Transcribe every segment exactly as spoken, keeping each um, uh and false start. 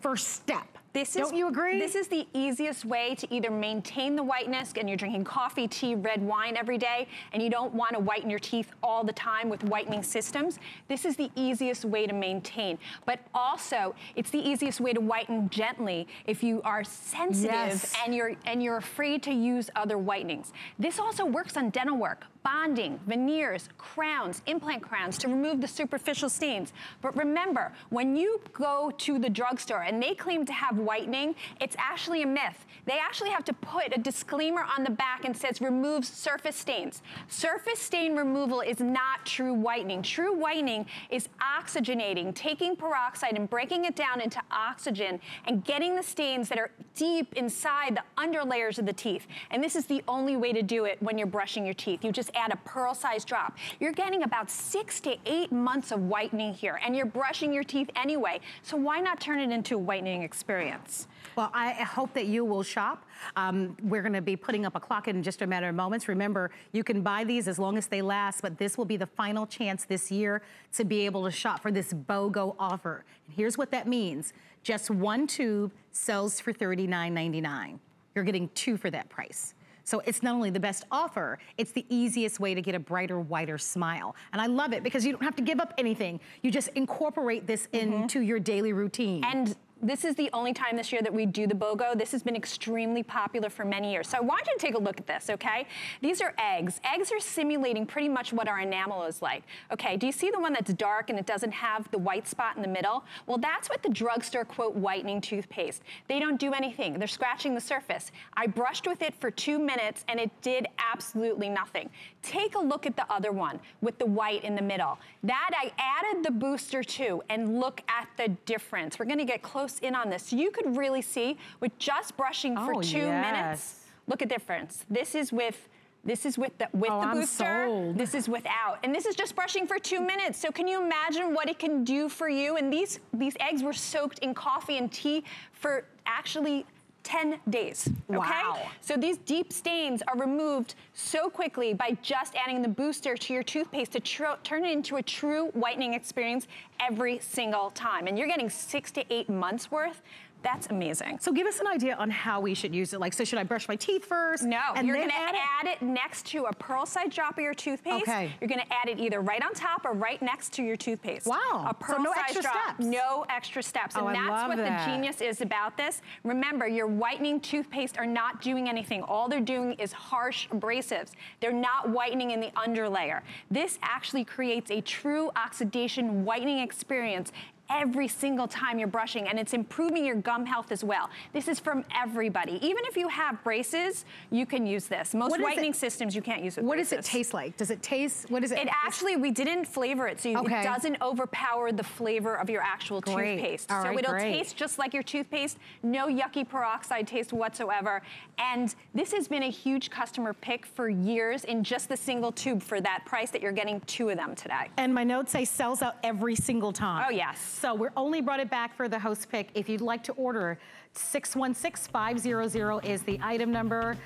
first step. This Don't is, you agree? This is the easiest way to either maintain the whiteness, and you're drinking coffee, tea, red wine every day, and you don't want to whiten your teeth all the time with whitening systems. This is the easiest way to maintain. But also, it's the easiest way to whiten gently if you are sensitive yes. and you're and you're afraid to use other whitenings. This also works on dental work, bonding, veneers, crowns, implant crowns to remove the superficial stains. But remember, when you go to the drugstore and they claim to have whitening, it's actually a myth. They actually have to put a disclaimer on the back and says removes surface stains. Surface stain removal is not true whitening. True whitening is oxygenating, taking peroxide and breaking it down into oxygen and getting the stains that are deep inside the underlayers of the teeth. And this is the only way to do it when you're brushing your teeth. You just add a pearl-sized drop. You're getting about six to eight months of whitening here, and you're brushing your teeth anyway. So why not turn it into a whitening experience? Well, I hope that you will shop. Um, we're going to be putting up a clock in just a matter of moments. Remember, you can buy these as long as they last, but this will be the final chance this year to be able to shop for this BOGO offer. And here's what that means. Just one tube sells for thirty-nine ninety-nine. You're getting two for that price. So it's not only the best offer, it's the easiest way to get a brighter, whiter smile. And I love it because you don't have to give up anything. You just incorporate this mm-hmm. into your daily routine. And this is the only time this year that we do the BOGO. This has been extremely popular for many years. So I want you to take a look at this, okay? These are eggs. Eggs are simulating pretty much what our enamel is like. Okay, do you see the one that's dark and it doesn't have the white spot in the middle? Well, that's what the drugstore, quote, whitening toothpaste. They don't do anything. They're scratching the surface. I brushed with it for two minutes and it did absolutely nothing. Take a look at the other one with the white in the middle. That I added the booster to, and look at the difference. We're gonna get close in on this. You could really see with just brushing oh, for two yes. minutes. Look at the difference. This is with This is with the, with oh, the booster, this is without. And this is just brushing for two minutes. So can you imagine what it can do for you? And these, these eggs were soaked in coffee and tea for actually ten days, okay? Wow. So these deep stains are removed so quickly by just adding the booster to your toothpaste to tr turn it into a true whitening experience every single time. And you're getting six to eight months worth. That's amazing. So give us an idea on how we should use it. Like, so should I brush my teeth first? No, and you're gonna add, add it? it next to a pearl-side drop of your toothpaste. Okay. You're gonna add it either right on top or right next to your toothpaste. Wow, a pearl so no extra drop, steps. No extra steps. Oh, and that's I love what that. the genius is about this. Remember, your whitening toothpaste are not doing anything. All they're doing is harsh abrasives. They're not whitening in the underlayer. This actually creates a true oxidation whitening experience every single time you're brushing, and it's improving your gum health as well. This is from everybody. Even if you have braces, you can use this. Most whitening systems you can't use with braces. What does it taste like? Does it taste, what is it? It actually, we didn't flavor it, so okay. it doesn't overpower the flavor of your actual great. toothpaste. All so right, it'll great. taste just like your toothpaste, no yucky peroxide taste whatsoever. And this has been a huge customer pick for years in just the single tube for that price that you're getting two of them today. And my notes say sells out every single time. Oh yes. So we only brought it back for the host pick. If you'd like to order, six one six, five hundred is the item number.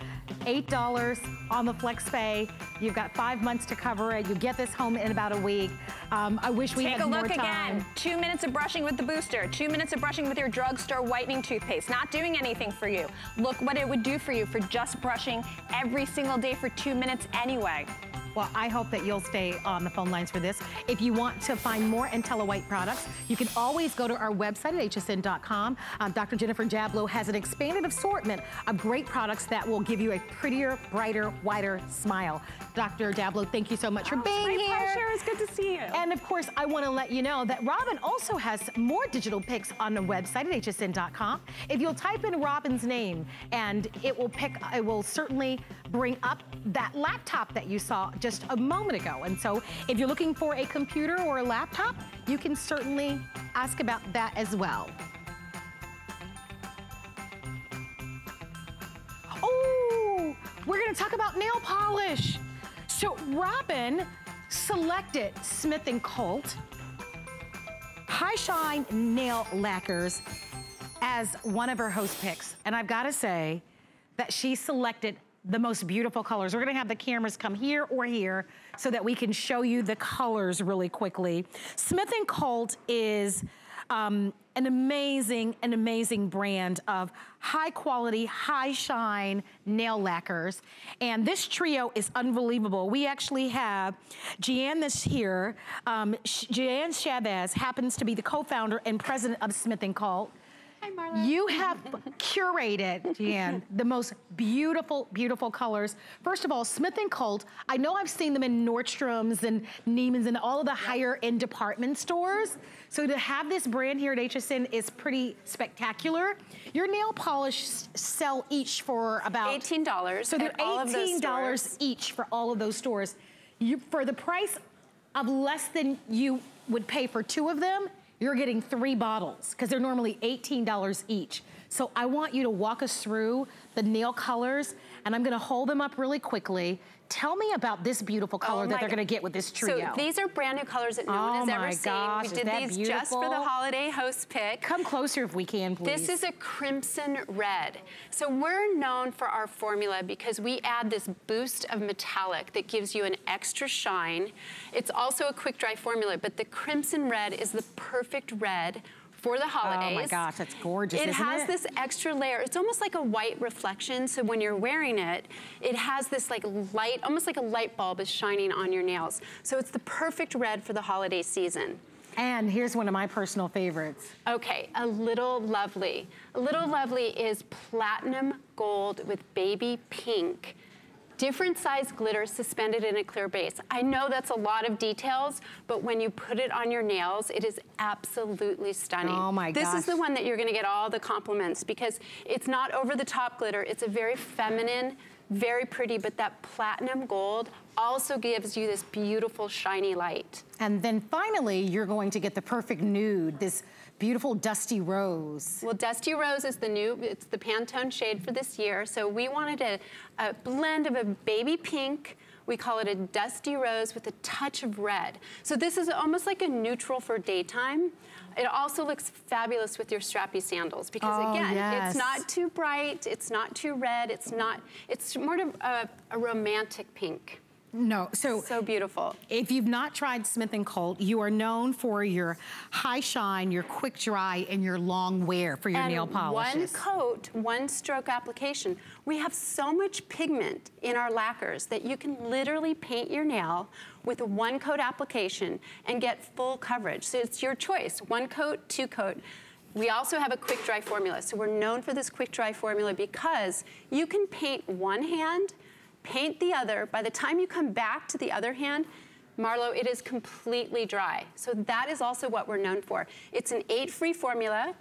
eight dollars on the FlexPay. You've got five months to cover it. You get this home in about a week. Um, I wish we Take had more time. Take a look again. Two minutes of brushing with the booster. Two minutes of brushing with your drugstore whitening toothpaste. Not doing anything for you. Look what it would do for you for just brushing every single day for two minutes anyway. Well, I hope that you'll stay on the phone lines for this. If you want to find more IntelliWhite products, you can always go to our website at H S N dot com. Um, Doctor Jennifer Dablo has an expanded assortment of great products that will give you a prettier, brighter, whiter smile. Doctor Dablo, thank you so much for oh, being my here. My pleasure. It's good to see you. And of course, I want to let you know that Robin also has more digital pics on the website at H S N dot com. If you'll type in Robin's name, and it will pick, it will certainly bring up that laptop that you saw just a moment ago. And so if you're looking for a computer or a laptop, you can certainly ask about that as well. Oh, we're gonna talk about nail polish. So Robin selected Smith and Colt High Shine Nail Lacquers as one of her host picks. And I've gotta say that she selected the most beautiful colors. We're gonna have the cameras come here or here so that we can show you the colors really quickly. Smith and Colt is Um, an amazing, an amazing brand of high quality, high shine nail lacquers. And this trio is unbelievable. We actually have Gianna here. Um, Gianna Chavez happens to be the co-founder and president of Smith and Colt. Hi, Marla. You have curated, Gianna, the most beautiful, beautiful colors. First of all, Smith and Colt, I know I've seen them in Nordstrom's and Neiman's and all of the higher end department stores. So to have this brand here at H S N is pretty spectacular. Your nail polish sell each for about eighteen dollars. So they're eighteen dollars each for all of those stores. You, for the price of less than you would pay for two of them, you're getting three bottles because they're normally eighteen dollars each. So I want you to walk us through the nail colors, and I'm gonna hold them up really quickly. Tell me about this beautiful color oh that they're gonna get with this trio. So these are brand new colors that no oh one has ever gosh, seen. We did these beautiful? just for the holiday host pick. Come closer if we can, please. This is a crimson red. So we're known for our formula because we add this boost of metallic that gives you an extra shine. It's also a quick dry formula, but the crimson red is the perfect red for the holidays. Oh my gosh, that's gorgeous, isn't it? It has this extra layer. It's almost like a white reflection, so when you're wearing it, it has this like light, almost like a light bulb is shining on your nails. So it's the perfect red for the holiday season. And here's one of my personal favorites. Okay, a little lovely. A little lovely is platinum gold with baby pink. Different size glitter suspended in a clear base. I know that's a lot of details, but when you put it on your nails, it is absolutely stunning. Oh my gosh. This is the one that you're gonna get all the compliments because it's not over the top glitter. It's a very feminine, very pretty, but that platinum gold also gives you this beautiful shiny light. And then finally, you're going to get the perfect nude, this beautiful dusty rose. Well, dusty rose is the new, it's the Pantone shade for this year. So we wanted a, a blend of a baby pink, we call it a dusty rose with a touch of red. So this is almost like a neutral for daytime. It also looks fabulous with your strappy sandals because oh, again, yes. it's not too bright, it's not too red, it's not, it's more of a, a romantic pink. No, so so beautiful. If you've not tried Smith and Colt, you are known for your high shine, your quick dry, and your long wear for your and nail polishes. One coat, one stroke application. We have so much pigment in our lacquers that you can literally paint your nail with a one coat application and get full coverage. So it's your choice, one coat, two coat. We also have a quick dry formula. So we're known for this quick dry formula because you can paint one hand, paint the other. By the time you come back to the other hand, Marlo, it is completely dry. So that is also what we're known for. It's an eight-free formula.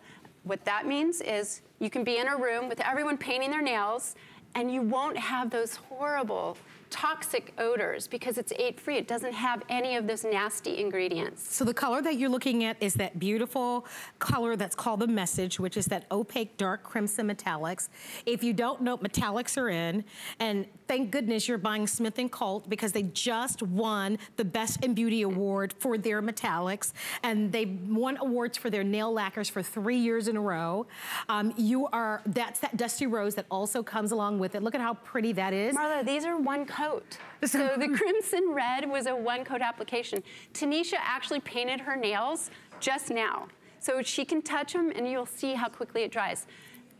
What that means is you can be in a room with everyone painting their nails and you won't have those horrible toxic odors because it's eight-free. It doesn't have any of those nasty ingredients. So the color that you're looking at is that beautiful color that's called the message, which is that opaque dark crimson metallics. If you don't know, metallics are in, and thank goodness you're buying Smith and Colt because they just won the Best in Beauty Award for their metallics, and they've won awards for their nail lacquers for three years in a row. Um, you are, that's that dusty rose that also comes along with it. Look at how pretty that is. Marla, these are one color. Coat. So the crimson red was a one coat application. Tanisha actually painted her nails just now. So she can touch them and you'll see how quickly it dries.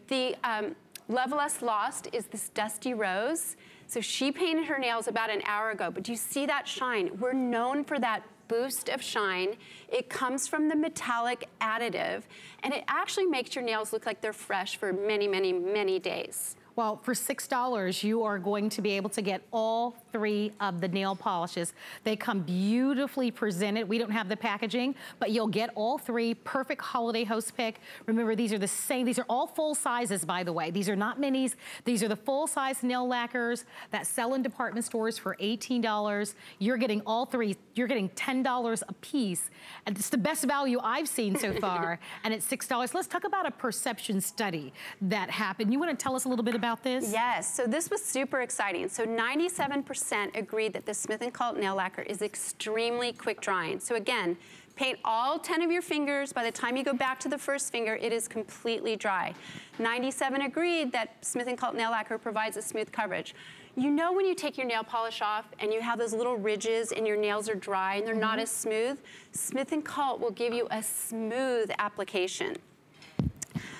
The um, Level Us Lost is this dusty rose. So she painted her nails about an hour ago, but do you see that shine? We're known for that boost of shine. It comes from the metallic additive and it actually makes your nails look like they're fresh for many, many, many days. Well, for six dollars, you are going to be able to get all three of the nail polishes. They come beautifully presented. We don't have the packaging, but you'll get all three. Perfect holiday host pick. Remember, these are the same. These are all full sizes, by the way. These are not minis. These are the full-size nail lacquers that sell in department stores for eighteen dollars. You're getting all three. You're getting ten dollars a piece. And it's the best value I've seen so far, and it's six dollars. Let's talk about a perception study that happened. You want to tell us a little bit about About this? Yes, so this was super exciting. So ninety-seven percent agreed that the Smith and Colt nail lacquer is extremely quick drying. So again, Paint all ten of your fingers. By the time you go back to the first finger, it is completely dry. ninety-seven agreed that Smith and Colt nail lacquer provides a smooth coverage. You know when you take your nail polish off and you have those little ridges and your nails are dry and they're mm-hmm. not as smooth? Smith and Colt will give you a smooth application.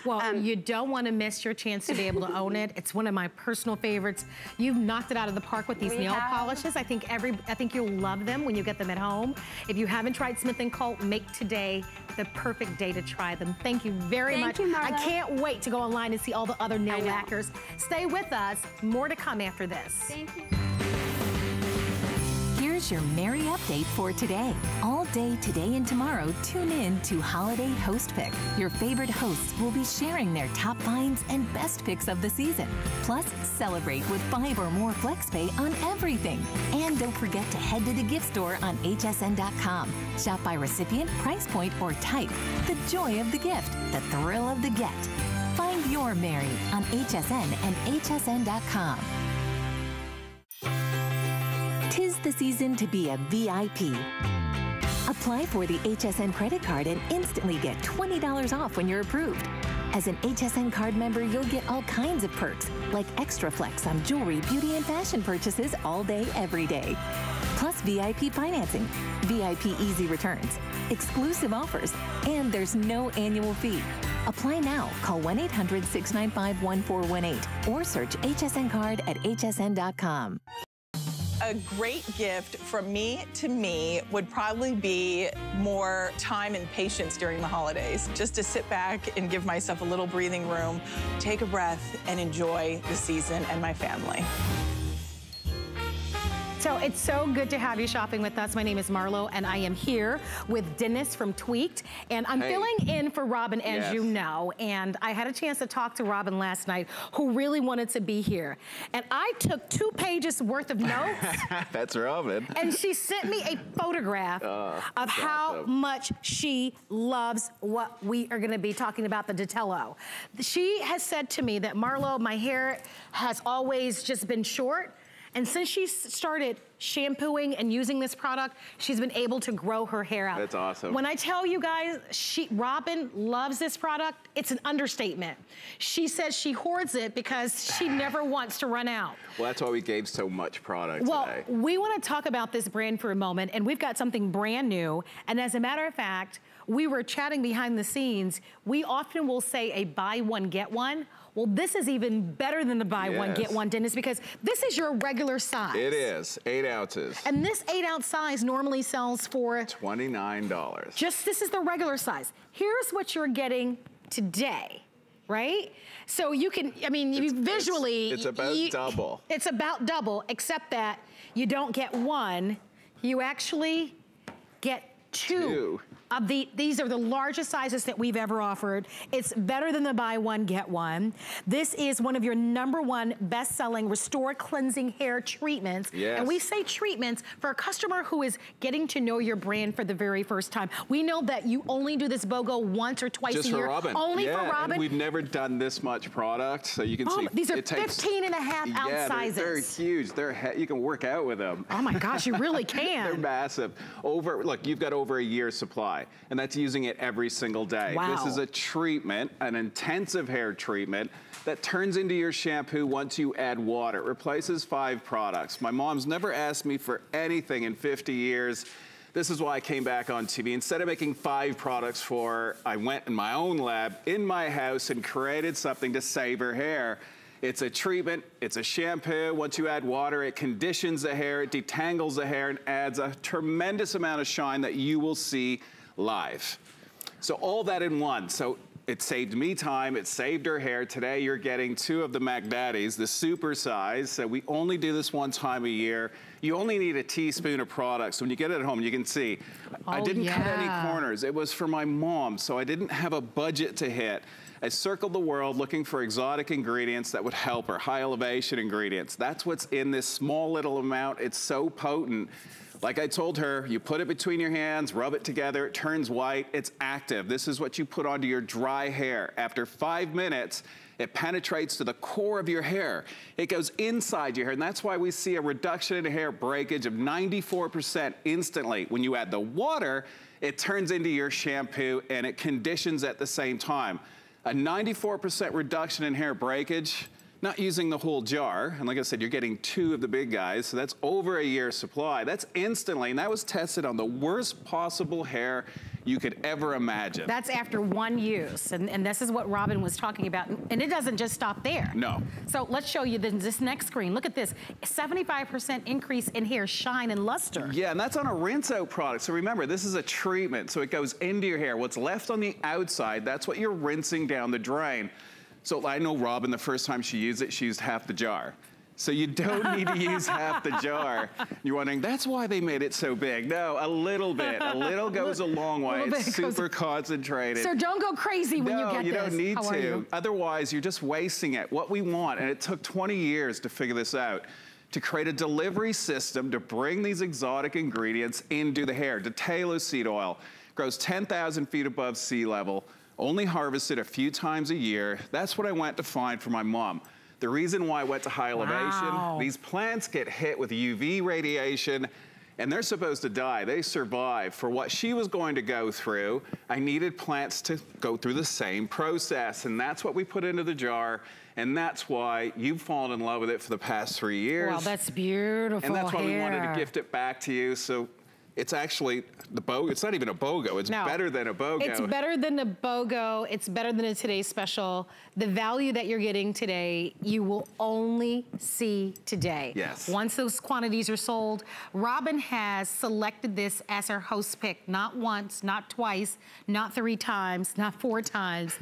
Well, um, you don't want to miss your chance to be able to own it. It's one of my personal favorites. You've knocked it out of the park with these nail have. polishes. I think every, I think you'll love them when you get them at home. If you haven't tried Smith and Colt, make today the perfect day to try them. Thank you very Thank much. You, I can't wait to go online and see all the other nail lacquers. Stay with us. More to come after this. Thank you. Here's your Mary update for today. All day today and tomorrow, tune in to Holiday Host Pick. Your favorite hosts will be sharing their top finds and best picks of the season. Plus, celebrate with five or more FlexPay on everything. And don't forget to head to the gift store on H S N dot com. Shop by recipient, price point, or type. The joy of the gift, the thrill of the get. Find your Mary on H S N and H S N dot com. Tis the season to be a V I P. Apply for the H S N credit card and instantly get twenty dollars off when you're approved. As an H S N card member, you'll get all kinds of perks, like extra flex on jewelry, beauty, and fashion purchases all day, every day. Plus V I P financing, V I P easy returns, exclusive offers, and there's no annual fee. Apply now. Call one eight hundred, six nine five, one four one eight or search H S N card at H S N dot com. A great gift from me to me would probably be more time and patience during the holidays, just to sit back and give myself a little breathing room, take a breath, and enjoy the season and my family. So it's so good to have you shopping with us. My name is Marlo, and I am here with Dennis from Tweaked, and I'm hey. filling in for Robin, as yes. you know, and I had a chance to talk to Robin last night, who really wanted to be here. And I took two pages worth of notes. That's Robin. And she sent me a photograph oh, of how awesome. much she loves what we are gonna be talking about, the Detello. She has said to me that, Marlo, my hair has always just been short, and since she started shampooing and using this product, she's been able to grow her hair out. That's awesome. When I tell you guys, she, Robin loves this product, it's an understatement. She says she hoards it because she never wants to run out. Well, that's why we gave so much product well, today. Well, we wanna talk about this brand for a moment, and we've got something brand new, and as a matter of fact, we were chatting behind the scenes, we often will say a buy one, get one. Well, this is even better than the buy yes. one, get one, Dennis, because this is your regular size. It is, eight ounces. And this eight ounce size normally sells for twenty-nine dollars. Just, this is the regular size. Here's what you're getting today, right? So you can, I mean, it's, you visually. It's, it's about you, double. It's about double, except that you don't get one, you actually get two. two. Of the, these are the largest sizes that we've ever offered. It's better than the buy one, get one. This is one of your number one best-selling Restore Cleansing Hair treatments. Yes. And we say treatments for a customer who is getting to know your brand for the very first time. We know that you only do this BOGO once or twice Just a year. Just for Robin. Only yeah, for Robin. And we've never done this much product, so you can oh, see. These are it fifteen and a half yeah, ounce sizes. They're, they're huge. They're you can work out with them. Oh my gosh, you really can. They're massive. Over, look, you've got over a year's supply. And that's using it every single day. Wow. This is a treatment, an intensive hair treatment that turns into your shampoo once you add water. It replaces five products. My mom's never asked me for anything in fifty years. This is why I came back on T V. Instead of making five products for her, I went in my own lab, in my house, and created something to save her hair. It's a treatment, it's a shampoo. Once you add water, it conditions the hair, it detangles the hair, and adds a tremendous amount of shine that you will see live. So all that in one. So it saved me time, it saved her hair. Today you're getting two of the Mac Daddies, the super size. So we only do this one time a year. You only need a teaspoon of products. When you get it at home, you can see, oh, I didn't yeah. cut any corners. It was for my mom, so I didn't have a budget to hit. I circled the world looking for exotic ingredients that would help her, high elevation ingredients. That's what's in this small little amount. It's so potent. Like I told her, you put it between your hands, rub it together, it turns white, it's active. This is what you put onto your dry hair. After five minutes, it penetrates to the core of your hair. It goes inside your hair, and that's why we see a reduction in hair breakage of ninety-four percent instantly. When you add the water, it turns into your shampoo and it conditions at the same time. A ninety-four percent reduction in hair breakage, not using the whole jar. And like I said, you're getting two of the big guys, so that's over a year's supply. That's instantly, and that was tested on the worst possible hair you could ever imagine. That's after one use, and, and this is what Robin was talking about. And it doesn't just stop there. No. So let's show you this, this next screen. Look at this, seventy-five percent increase in hair shine and luster. Yeah, and that's on a rinse out product. So remember, this is a treatment, so it goes into your hair. What's left on the outside, that's what you're rinsing down the drain. So I know Robin, the first time she used it, she used half the jar. So you don't need to use half the jar. You're wondering, that's why they made it so big. No, a little bit. A little goes a long way. A it's super concentrated. So don't go crazy when no, you get you this. No, you don't need to. You? Otherwise, you're just wasting it. What we want, and it took twenty years to figure this out, to create a delivery system to bring these exotic ingredients into the hair. Detello seed oil grows ten thousand feet above sea level, only harvested a few times a year. That's what I went to find for my mom. The reason why I went to high elevation, wow. These plants get hit with U V radiation and they're supposed to die. They survive. For what she was going to go through, I needed plants to go through the same process, and that's what we put into the jar. And that's why you've fallen in love with it for the past three years. Wow, that's beautiful. And that's why hair. we wanted to gift it back to you. So it's actually the BOGO. It's not even a BOGO. It's no, better than a BOGO. It's better than a BOGO. It's better than a Today's Special. The value that you're getting today, you will only see today. Yes. Once those quantities are sold, Robin has selected this as her host pick. Not once, not twice, not three times, not four times,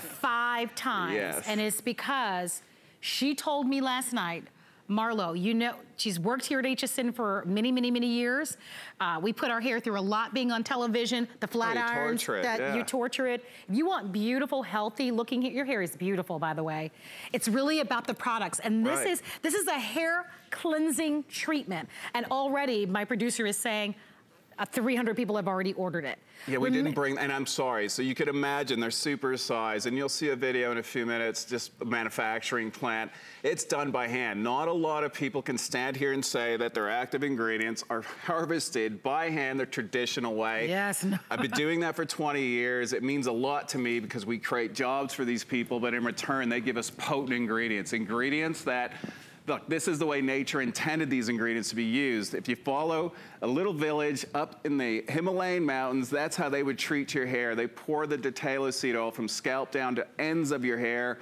five times. Yes. And it's because she told me last night, Marlo, you know, she's worked here at H S N for many, many, many years. Uh, we put our hair through a lot being on television, the flat oh, irons, torture it, that yeah. you torture it. If you want beautiful, healthy looking, your hair is beautiful, by the way. It's really about the products. And this right. is this is a hair cleansing treatment. And already my producer is saying, Uh, three hundred people have already ordered it. Yeah, we Rem didn't bring, and I'm sorry. So you could imagine they're super sized, and you'll see a video in a few minutes, just a manufacturing plant. It's done by hand. Not a lot of people can stand here and say that their active ingredients are harvested by hand the traditional way. Yes. No. I've been doing that for twenty years. It means a lot to me because we create jobs for these people, but in return, they give us potent ingredients, ingredients that look, this is the way nature intended these ingredients to be used. If you follow a little village up in the Himalayan mountains, that's how they would treat your hair. They pour the Detello seed oil from scalp down to ends of your hair.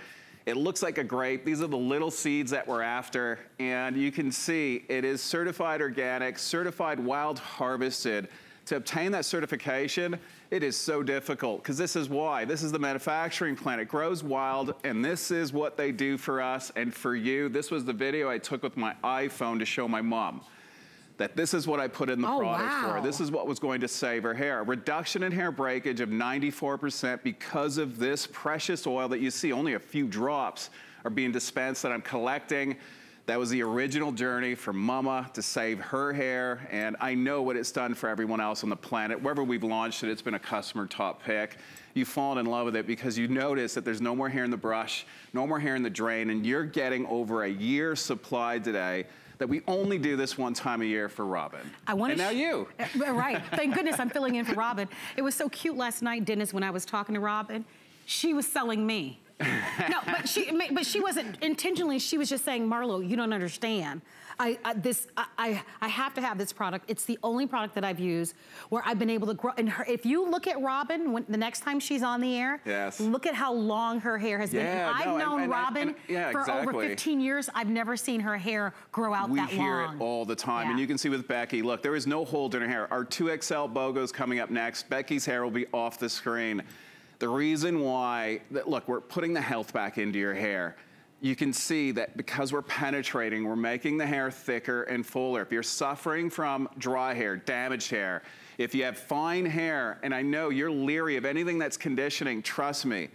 It looks like a grape. These are the little seeds that we're after. And you can see it is certified organic, certified wild harvested. To obtain that certification, it is so difficult, because this is why. This is the manufacturing plant. It grows wild, and this is what they do for us and for you. This was the video I took with my iPhone to show my mom that this is what I put in the oh, product wow. for. This is what was going to save her hair. Reduction in hair breakage of ninety-four percent because of this precious oil that you see. Only a few drops are being dispensed that I'm collecting. That was the original journey for Mama to save her hair, and I know what it's done for everyone else on the planet. Wherever we've launched it, it's been a customer top pick. You've fallen in love with it because you notice that there's no more hair in the brush, no more hair in the drain, and you're getting over a year's supply today. That we only do this one time a year for Robin. I want to. And now you. Right. Thank goodness I'm filling in for Robin. It was so cute last night, Dennis, when I was talking to Robin. She was selling me. No, but she, but she wasn't intentionally. She was just saying, Marlo, you don't understand. I, I this, I, I have to have this product. It's the only product that I've used where I've been able to grow. And her, if you look at Robin, when the next time she's on the air, yes. look at how long her hair has yeah, been. No, I've known and, and, Robin and, and, yeah, for exactly. over fifteen years. I've never seen her hair grow out we that long. We hear it all the time, yeah. and you can see with Becky. Look, there is no hold in her hair. Our two X L BOGO's coming up next. Becky's hair will be off the screen. The reason why, look, we're putting the health back into your hair. You can see that because we're penetrating, we're making the hair thicker and fuller. If you're suffering from dry hair, damaged hair, if you have fine hair, and I know you're leery of anything that's conditioning, trust me,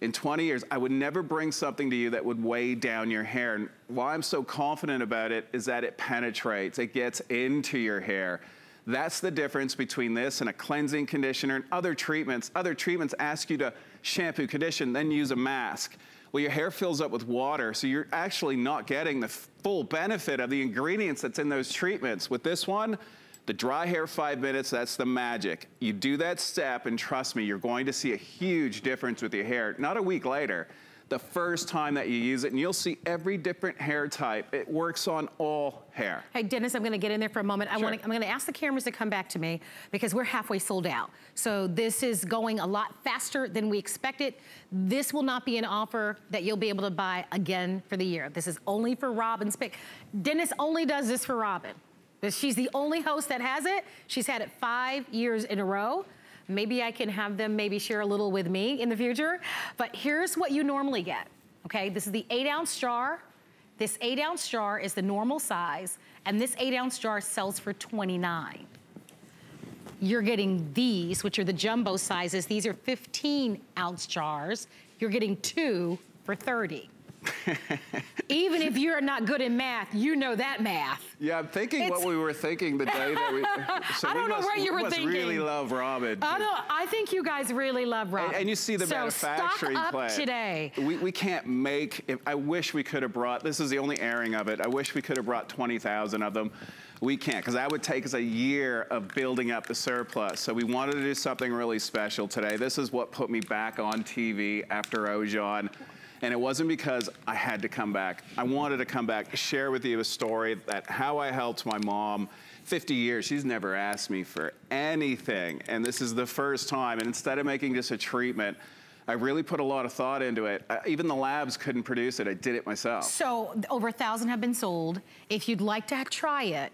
in twenty years, I would never bring something to you that would weigh down your hair. And why I'm so confident about it is that it penetrates, it gets into your hair. That's the difference between this and a cleansing conditioner and other treatments. Other treatments ask you to shampoo, condition, then use a mask. Well, your hair fills up with water, so you're actually not getting the full benefit of the ingredients that's in those treatments. With this one, the dry hair five minutes, that's the magic. You do that step, and trust me, you're going to see a huge difference with your hair. Not a week later, the first time that you use it, and you'll see every different hair type. It works on all hair. Hey, Dennis, I'm gonna get in there for a moment. Sure. I wanna, I'm gonna ask the cameras to come back to me because we're halfway sold out. So this is going a lot faster than we expected. This will not be an offer that you'll be able to buy again for the year. This is only for Robin's pick. Dennis only does this for Robin. She's the only host that has it. She's had it five years in a row. Maybe I can have them maybe share a little with me in the future. But here's what you normally get, okay? This is the eight ounce jar. This eight ounce jar is the normal size, and this eight ounce jar sells for twenty-nine dollars. You're getting these, which are the jumbo sizes. These are fifteen ounce jars. You're getting two for thirty dollars. Even if you're not good in math, you know that math. Yeah, I'm thinking it's... what we were thinking the day that we... So I don't we know must, where you we were thinking. really love Robin. I, don't, I think you guys really love Robin. And, and you see the so manufacturing stock up plan. today. We, we can't make... If, I wish we could have brought... This is the only airing of it. I wish we could have brought twenty thousand of them. We can't, because that would take us a year of building up the surplus. So we wanted to do something really special today. This is what put me back on T V after Ojon. And it wasn't because I had to come back. I wanted to come back, share with you a story that how I helped my mom. fifty years, she's never asked me for anything. And this is the first time. And instead of making just a treatment, I really put a lot of thought into it. Uh, even the labs couldn't produce it. I did it myself. So over a thousand have been sold. If you'd like to try it,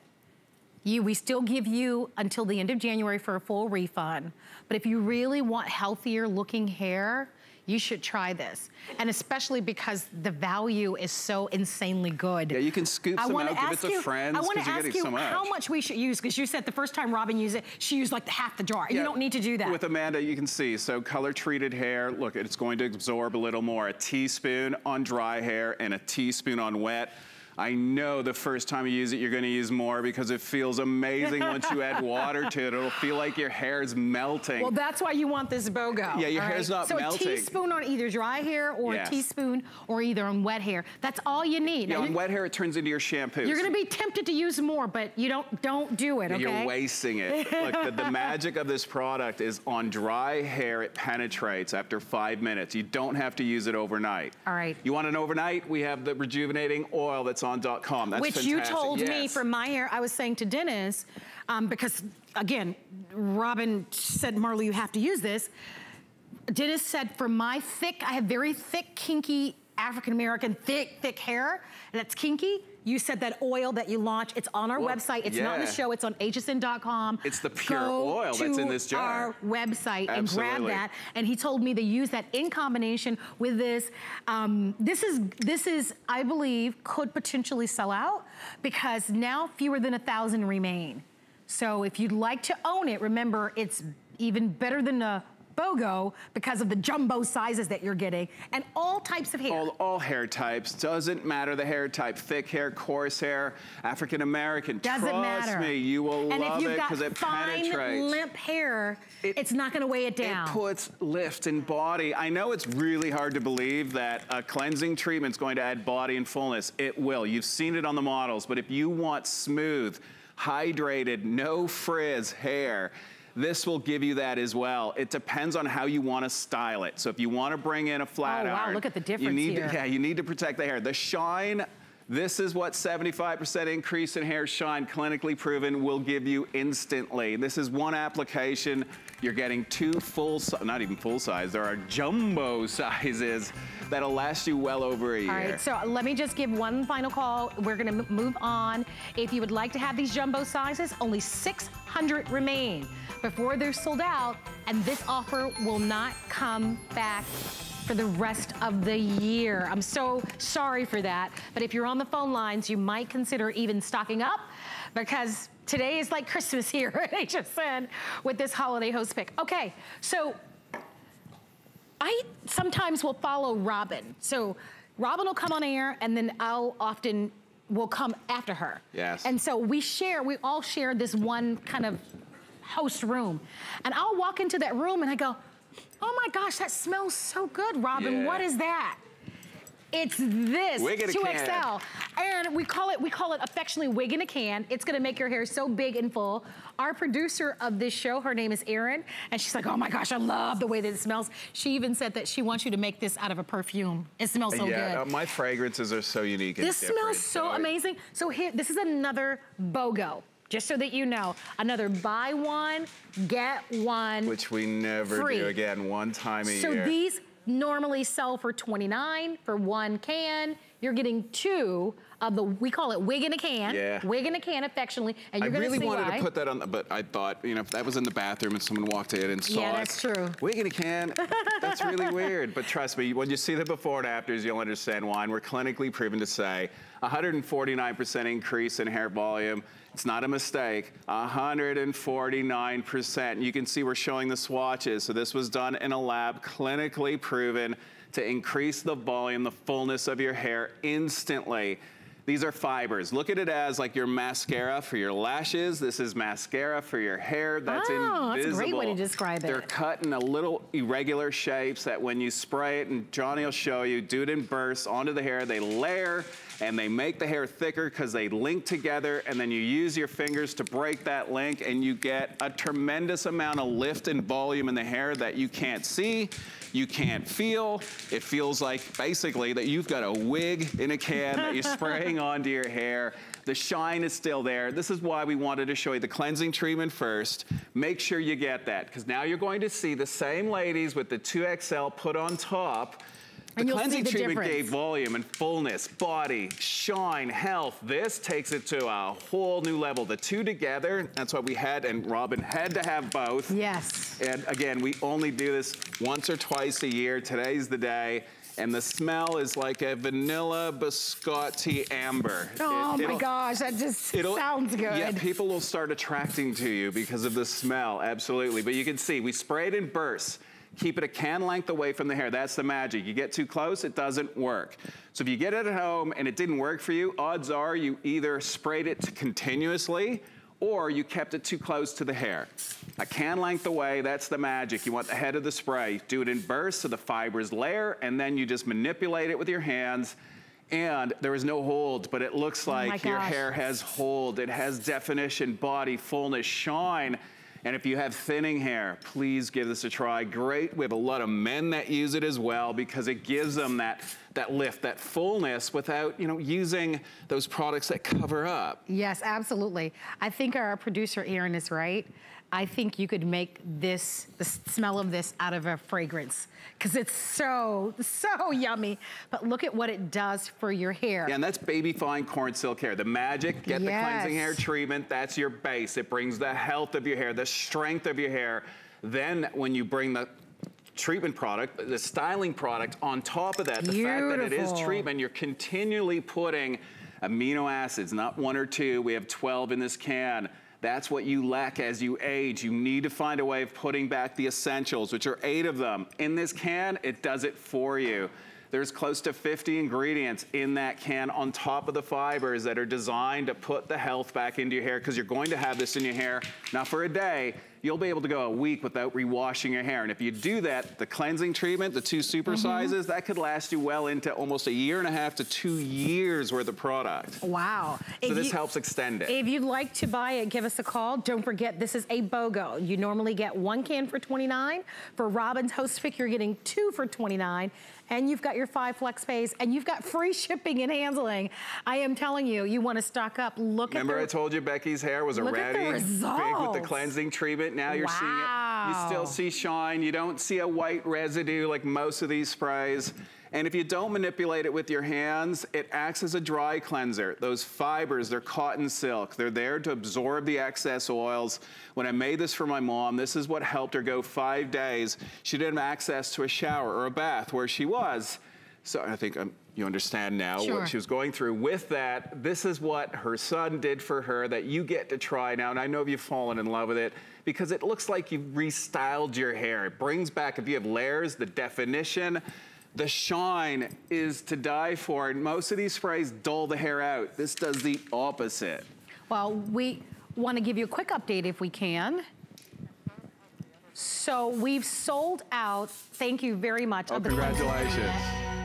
You, we still give you until the end of January for a full refund. But if you really want healthier looking hair, you should try this. And especially because the value is so insanely good. Yeah, you can scoop some out, give it to you, friends, because you're getting you so much. I wanna ask you how much we should use, because you said the first time Robin used it, she used like the half the jar. Yeah, you don't need to do that. With Amanda, you can see, so color-treated hair, look, it's going to absorb a little more. A teaspoon on dry hair and a teaspoon on wet. I know the first time you use it, you're gonna use more because it feels amazing once you add water to it. It'll feel like your hair's melting. Well, that's why you want this BOGO. Yeah, your hair's not melting. So a teaspoon on either dry hair or a teaspoon or either on wet hair. That's all you need. Yeah, on wet hair, it turns into your shampoo. You're gonna be tempted to use more, but you don't, don't do it, okay? You're wasting it. Look, the, the magic of this product is on dry hair, it penetrates after five minutes. You don't have to use it overnight. All right. You want an overnight? We have the rejuvenating oil that's on on dot com. That's Which fantastic. you told yes. me for my hair, I was saying to Dennis, um, because again, Robin said, Marla, you have to use this. Dennis said, for my thick, I have very thick, kinky, African-American, thick, thick hair, and that's kinky. You said that oil that you launch, it's on our well, website. It's yeah. not on the show, it's on H S N dot com. It's the pure Go oil that's in this jar. Go to our website Absolutely. and grab that. And he told me to use that in combination with this. Um, this is, this is, I believe, could potentially sell out because now fewer than a thousand remain. So if you'd like to own it, remember it's even better than a BOGO because of the jumbo sizes that you're getting and all types of hair. All, all hair types, doesn't matter the hair type, thick hair, coarse hair, African American, doesn't matter. Trust me, you will love it because it penetrates. And if you've got fine, limp hair, it, it's not gonna weigh it down. It puts lift and body. I know it's really hard to believe that a cleansing treatment's going to add body and fullness. It will, you've seen it on the models, but if you want smooth, hydrated, no frizz hair, this will give you that as well. It depends on how you want to style it. So if you want to bring in a flat iron. Oh, wow, iron, look at the difference you need here. To, yeah, you need to protect the hair. The shine, this is what seventy-five percent increase in hair shine, clinically proven, will give you instantly. This is one application. You're getting two full, not even full size, there are jumbo sizes that'll last you well over a year. All right, so let me just give one final call. We're gonna move on. If you would like to have these jumbo sizes, only six hundred remain before they're sold out, and this offer will not come back for the rest of the year. I'm so sorry for that, but if you're on the phone lines, you might consider even stocking up because today is like Christmas here at H S N with this holiday host pick. Okay, so I sometimes will follow Robin. So Robin will come on air and then I'll often will come after her. Yes. And so we share, we all share this one kind of host room. And I'll walk into that room and I go, oh my gosh, that smells so good, Robin. Yeah. What is that? It's this two X L, and we call it we call it affectionately wig in a can. It's gonna make your hair so big and full. Our producer of this show, her name is Erin, and she's like, oh my gosh, I love the way that it smells. She even said that she wants you to make this out of a perfume. It smells so yeah, good. Yeah, uh, my fragrances are so unique. And this different. smells so oh. amazing. So here, this is another BOGO. Just so that you know, another buy one, get one Which we never free. do again, one time a so year. So these normally sell for twenty-nine dollars for one can. You're getting two of the, we call it wig in a can. Yeah. Wig in a can, affectionately. And you're I gonna really see wanted why. to put that on, the, but I thought, you know, if that was in the bathroom and someone walked in and saw yeah, that's it. True. Wig in a can, that's really weird. But trust me, when you see the before and afters, you'll understand why. And we're clinically proven to say one hundred forty-nine percent increase in hair volume. It's not a mistake, one hundred forty-nine percent. You can see we're showing the swatches. So this was done in a lab, clinically proven to increase the volume, the fullness of your hair instantly. These are fibers. Look at it as like your mascara for your lashes. This is mascara for your hair. That's oh, invisible. That's a great way to describe it. They're cut in a little irregular shapes that when you spray it, and Johnny will show you, do it in bursts onto the hair. They layer and they make the hair thicker because they link together, and then you use your fingers to break that link, and you get a tremendous amount of lift and volume in the hair that you can't see, you can't feel. It feels like basically that you've got a wig in a can that you're spraying onto your hair. The shine is still there. This is why we wanted to show you the cleansing treatment first. Make sure you get that, because now you're going to see the same ladies with the two X L put on top. The cleansing treatment gave volume and fullness, body, shine, health. This takes it to a whole new level. The two together, that's what we had, and Robin had to have both. Yes. And again, we only do this once or twice a year. Today's the day. And the smell is like a vanilla biscotti amber. Oh it, my gosh, that just sounds good. Yeah, people will start attracting to you because of the smell, absolutely. But you can see, we spray it in bursts. Keep it a can length away from the hair. That's the magic. You get too close, it doesn't work. So if you get it at home and it didn't work for you, odds are you either sprayed it continuously or you kept it too close to the hair. A can length away, that's the magic. You want the head of the spray. Do it in bursts so the fibers layer, and then you just manipulate it with your hands, and there is no hold, but it looks like your hair has hold. It has definition, body, fullness, shine. And if you have thinning hair, please give this a try. Great, we have a lot of men that use it as well because it gives them that, that lift, that fullness without, you know, using those products that cover up. Yes, absolutely. I think our producer Erin is right. I think you could make this, the smell of this out of a fragrance because it's so, so yummy. But look at what it does for your hair. Yeah, and that's Baby Fine Corn Silk Hair. The magic, get yes. the cleansing hair treatment, that's your base. It brings the health of your hair, the strength of your hair. Then when you bring the treatment product, the styling product on top of that, the Beautiful. fact that it is treatment, you're continually putting amino acids, not one or two. We have twelve in this can. That's what you lack as you age. You need to find a way of putting back the essentials, which are eight of them. In this can, it does it for you. There's close to fifty ingredients in that can on top of the fibers that are designed to put the health back into your hair, because you're going to have this in your hair. Now for a day, you'll be able to go a week without re-washing your hair. And if you do that, the cleansing treatment, the two super mm-hmm. sizes, that could last you well into almost a year and a half to two years worth of product. Wow. So if this you, helps extend it. If you'd like to buy it, give us a call. Don't forget, this is a BOGO. You normally get one can for twenty-nine dollars. For Robin's Host Pick, you're getting two for twenty-nine dollars. And you've got your five flex pays, and you've got free shipping and handling. I am telling you, you want to stock up. Look Remember at Remember I told you Becky's hair was already big with the cleansing treatment. Now you're wow. seeing it. You still see shine. You don't see a white residue like most of these sprays. And if you don't manipulate it with your hands, it acts as a dry cleanser. Those fibers, they're cotton silk. They're there to absorb the excess oils. When I made this for my mom, this is what helped her go five days. She didn't have access to a shower or a bath where she was. So I think I'm, you understand now sure. what she was going through with that. This is what her son did for her that you get to try now. And I know you've fallen in love with it because it looks like you've restyled your hair. It brings back, if you have layers, the definition. The shine is to die for. And most of these sprays dull the hair out. This does the opposite. Well, we want to give you a quick update if we can. So we've sold out. Thank you very much. Oh, congratulations.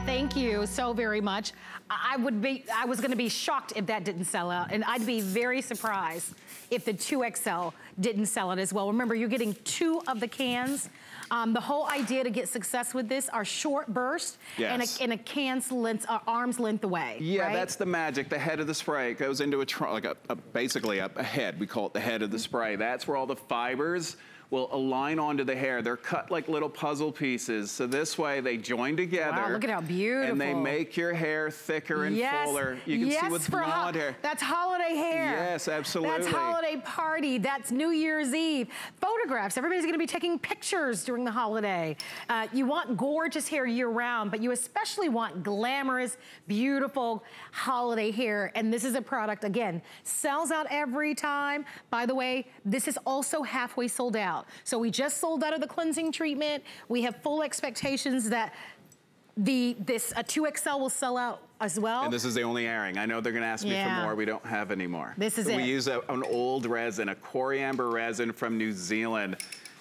Thank you so very much. I would be, I was gonna be shocked if that didn't sell out, and I'd be very surprised if the two X L didn't sell it as well. Remember, you're getting two of the cans. Um, the whole idea to get success with this are short bursts, yes, and, a, and a can's length, uh, arm's length away. Yeah, right? That's the magic. The head of the spray, it goes into a, tr like a, a basically a, a head. We call it the head of the spray. That's where all the fibers will align onto the hair. They're cut like little puzzle pieces. So this way they join together. Wow, look at how beautiful. And they make your hair thicker and yes, fuller. You can yes see what's blonde hair. That's holiday hair. Yes, absolutely. That's holiday party. That's New Year's Eve. Photographs. Everybody's gonna be taking pictures during the holiday. Uh, you want gorgeous hair year round, but you especially want glamorous, beautiful holiday hair. And this is a product, again, sells out every time. By the way, this is also halfway sold out. So we just sold out of the cleansing treatment. We have full expectations that the this a two X L will sell out as well. And this is the only airing. I know they're gonna ask yeah me for more. We don't have any more. This is we it. We use a, an old resin, a coriander resin from New Zealand.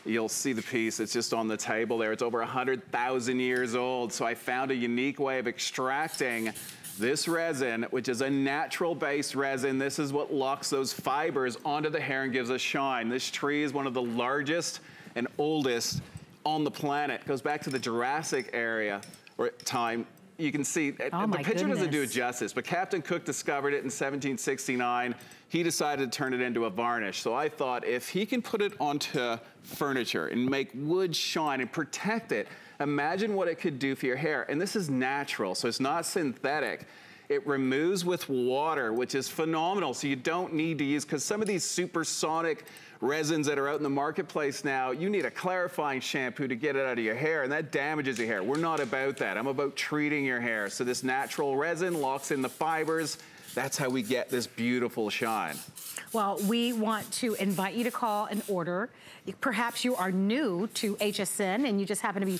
You'll see the piece, it's just on the table there. It's over one hundred thousand years old. So I found a unique way of extracting this resin, which is a natural base resin. This is what locks those fibers onto the hair and gives a shine. This tree is one of the largest and oldest on the planet. It goes back to the Jurassic area or time. You can see, oh the picture goodness doesn't do it justice, but Captain Cook discovered it in seventeen sixty-nine. He decided to turn it into a varnish. So I thought if he can put it onto furniture and make wood shine and protect it, imagine what it could do for your hair. And this is natural, so it's not synthetic. It removes with water, which is phenomenal. So you don't need to use, because some of these supersonic resins that are out in the marketplace now, you need a clarifying shampoo to get it out of your hair, and that damages your hair. We're not about that. I'm about treating your hair. So this natural resin locks in the fibers. That's how we get this beautiful shine. Well, we want to invite you to call and order. Perhaps you are new to H S N and you just happen to be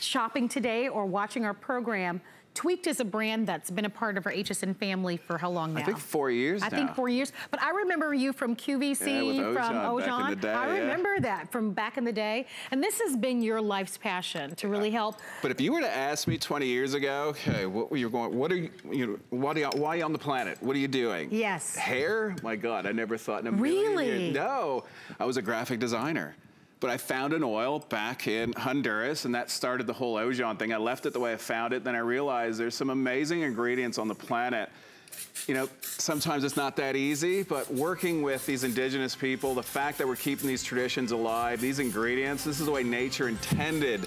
shopping today or watching our program. Tweaked is a brand that's been a part of our H S N family for how long now? I think four years I now. I think four years. But I remember you from Q V C, yeah, with Ojon, from Ojon. Back in the day, I yeah remember that from back in the day. And this has been your life's passion to really help. But if you were to ask me twenty years ago, okay, what were you going, what are you, you know, why, do you, why are you on the planet? What are you doing? Yes. Hair? My God, I never thought in a million really years. No, I was a graphic designer. But I found an oil back in Honduras, and that started the whole Ojon thing. I left it the way I found it, then I realized there's some amazing ingredients on the planet. You know, sometimes it's not that easy, but working with these indigenous people, the fact that we're keeping these traditions alive, these ingredients, this is the way nature intended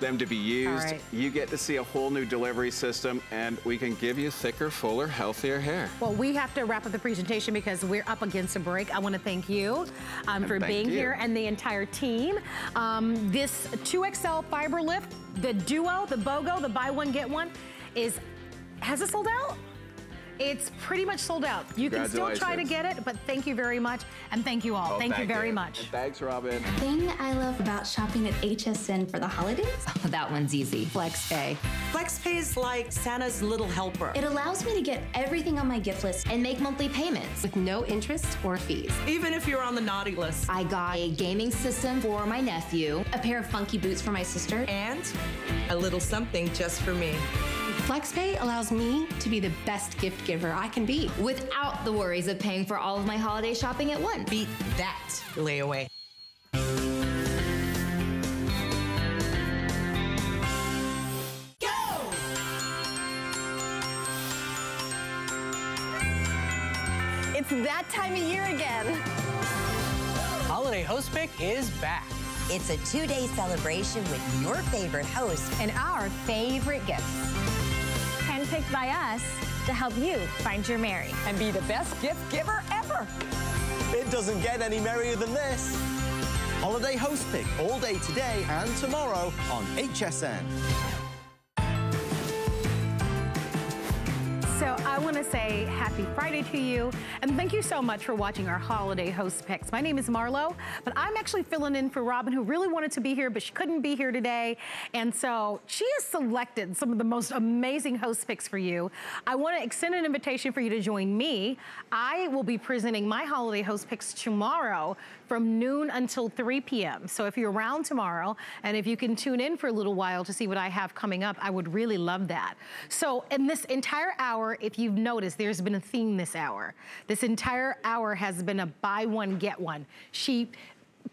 them to be used. Right. You get to see a whole new delivery system, and we can give you thicker, fuller, healthier hair. Well, we have to wrap up the presentation because we're up against a break. I want to thank you um, for thank being you here and the entire team. Um, this two X L Fiber Lift, the Duo, the BOGO, the buy one, get one, is, has it sold out? It's pretty much sold out. You can still try to get it, but thank you very much. And thank you all. Oh, thank, thank you very you much. And thanks, Robin. The thing I love about shopping at H S N for the holidays? Oh, that one's easy. FlexPay. FlexPay is like Santa's little helper. It allows me to get everything on my gift list and make monthly payments with no interest or fees. Even if you're on the naughty list. I got a gaming system for my nephew, a pair of funky boots for my sister, and a little something just for me. FlexPay allows me to be the best gift giver I can be without the worries of paying for all of my holiday shopping at once. Beat that layaway. Go! It's that time of year again. Holiday Host Pick is back. It's a two-day celebration with your favorite hosts and our favorite gifts. Handpicked by us to help you find your Mary. And be the best gift giver ever. It doesn't get any merrier than this. Holiday Host Pick all day today and tomorrow on H S N. So I want to say happy Friday to you, and thank you so much for watching our holiday host picks. My name is Marlo, but I'm actually filling in for Robin, who really wanted to be here, but she couldn't be here today. And so she has selected some of the most amazing host picks for you. I want to extend an invitation for you to join me. I will be presenting my holiday host picks tomorrow from noon until three p m So if you're around tomorrow, and if you can tune in for a little while to see what I have coming up, I would really love that. So in this entire hour, if you've noticed, there's been a theme this hour. This entire hour has been a buy one, get one. She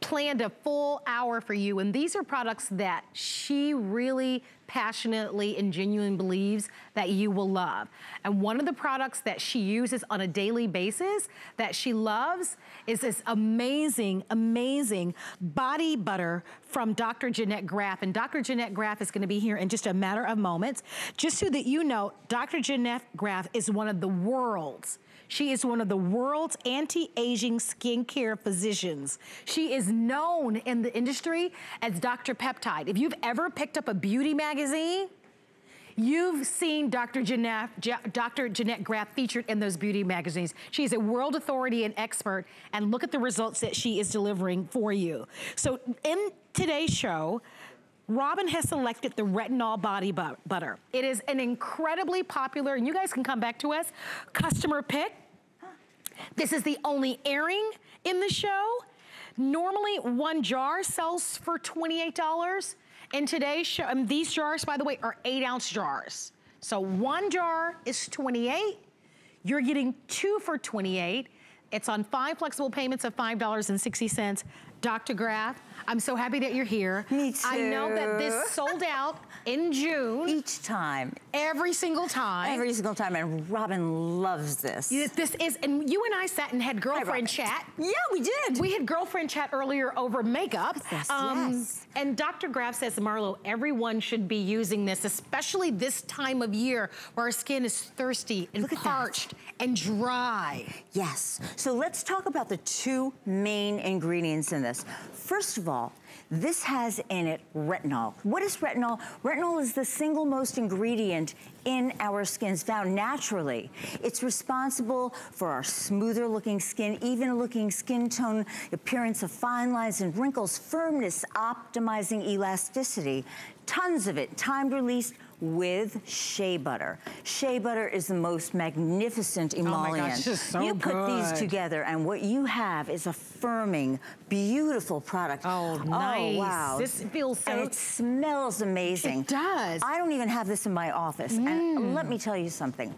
planned a full hour for you, and these are products that she really passionately and genuinely believes that you will love. And one of the products that she uses on a daily basis that she loves is this amazing, amazing body butter from Doctor Jeanette Graf. And Doctor Jeanette Graf is gonna be here in just a matter of moments. Just so that you know, Doctor Jeanette Graf is one of the world's She is one of the world's anti-aging skincare physicians. She is known in the industry as Doctor Peptide. If you've ever picked up a beauty magazine, you've seen Doctor Jeanette, Doctor Jeanette Graf featured in those beauty magazines. She is a world authority and expert, and look at the results that she is delivering for you. So in today's show, Robin has selected the retinol body butter. It is an incredibly popular, and you guys can come back to us, customer pick. This is the only airing in the show. Normally one jar sells for twenty-eight dollars. In today's show, and these jars, by the way, are eight ounce jars. So one jar is twenty-eight. You're getting two for twenty-eight. It's on five flexible payments of five dollars and sixty cents. Doctor Graf, I'm so happy that you're here. Me too. I know that this sold out in June. Each time. Every single time. Every single time, and Robin loves this. This is, and you and I sat and had girlfriend chat. Yeah, we did. We had girlfriend chat earlier over makeup. Yes, um, yes. And Doctor Graf says, Marlo, everyone should be using this, especially this time of year where our skin is thirsty and parched and dry. Yes, so let's talk about the two main ingredients in this. First of all, this has in it retinol. What is retinol? Retinol is the single most ingredient in our skins found naturally. It's responsible for our smoother looking skin, even looking skin tone, appearance of fine lines and wrinkles, firmness, optimizing elasticity. Tons of it, timed release with shea butter. Shea butter is the most magnificent emollient. Oh my gosh, this is so you put good. These together, and what you have is a firming, beautiful product. Oh, nice. Oh, wow. This feels so... And it smells amazing. It does. I don't even have this in my office. Mm. And let me tell you something.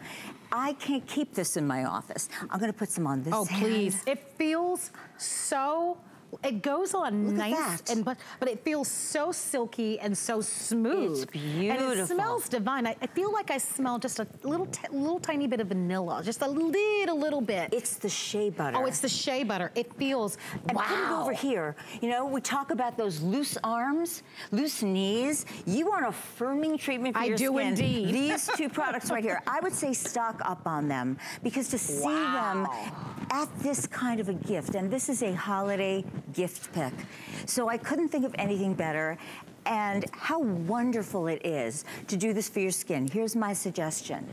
I can't keep this in my office. I'm gonna put some on this Oh, hand. Please. It feels so... It goes on Look nice, and but, but it feels so silky and so smooth. It's beautiful. And it smells divine. I, I feel like I smell just a little t little tiny bit of vanilla, just a little, little bit. It's the shea butter. Oh, it's the shea butter. It feels, and wow. Put it over here. You know, we talk about those loose arms, loose knees. You want a firming treatment for I your skin. I do indeed. These two products right here, I would say stock up on them, because to see wow. them at this kind of a gift, and this is a holiday gift pick. So I couldn't think of anything better, and how wonderful it is to do this for your skin. Here's my suggestion.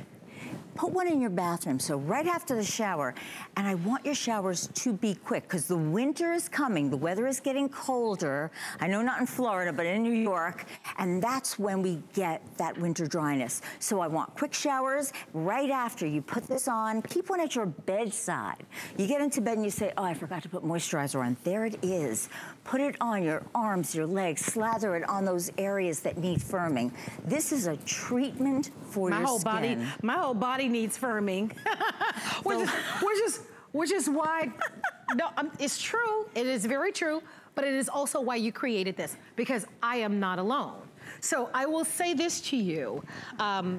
Put one in your bathroom, so right after the shower, and I want your showers to be quick, because the winter is coming, the weather is getting colder. I know not in Florida, but in New York, and that's when we get that winter dryness. So I want quick showers right after you put this on. Keep one at your bedside. You get into bed and you say, oh, I forgot to put moisturizer on. There it is. Put it on your arms, your legs, slather it on those areas that need firming. This is a treatment for your skin. My whole body needs firming, which, is, which is which is why no, um, it's true. It is very true, but it is also why you created this, because I am not alone. So I will say this to you, um,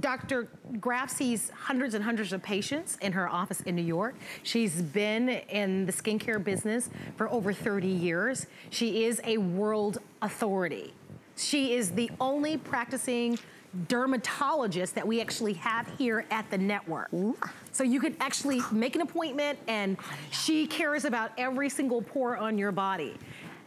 Doctor Graf sees hundreds and hundreds of patients in her office in New York. She's been in the skincare business for over thirty years. She is a world authority. She is the only practicing dermatologist that we actually have here at the network. Ooh. So you can actually make an appointment, and she cares about every single pore on your body.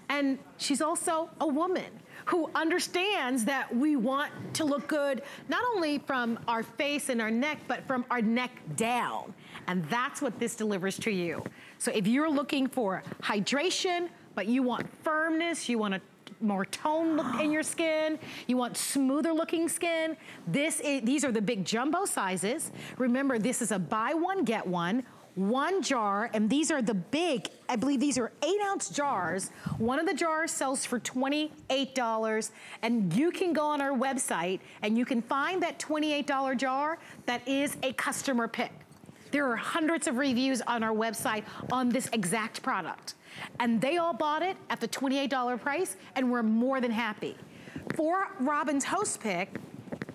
And she's also a woman who understands that we want to look good, not only from our face and our neck, but from our neck down. And that's what this delivers to you. So if you're looking for hydration, but you want firmness, you want a more tone look in your skin, you want smoother looking skin, this is, these are the big jumbo sizes. Remember, this is a buy one, get one. One jar, and these are the big, I believe these are eight ounce jars. One of the jars sells for twenty-eight dollars, and you can go on our website and you can find that twenty-eight dollar jar that is a customer pick. There are hundreds of reviews on our website on this exact product, and they all bought it at the twenty-eight dollar price, and we're more than happy. For Robin's host pick,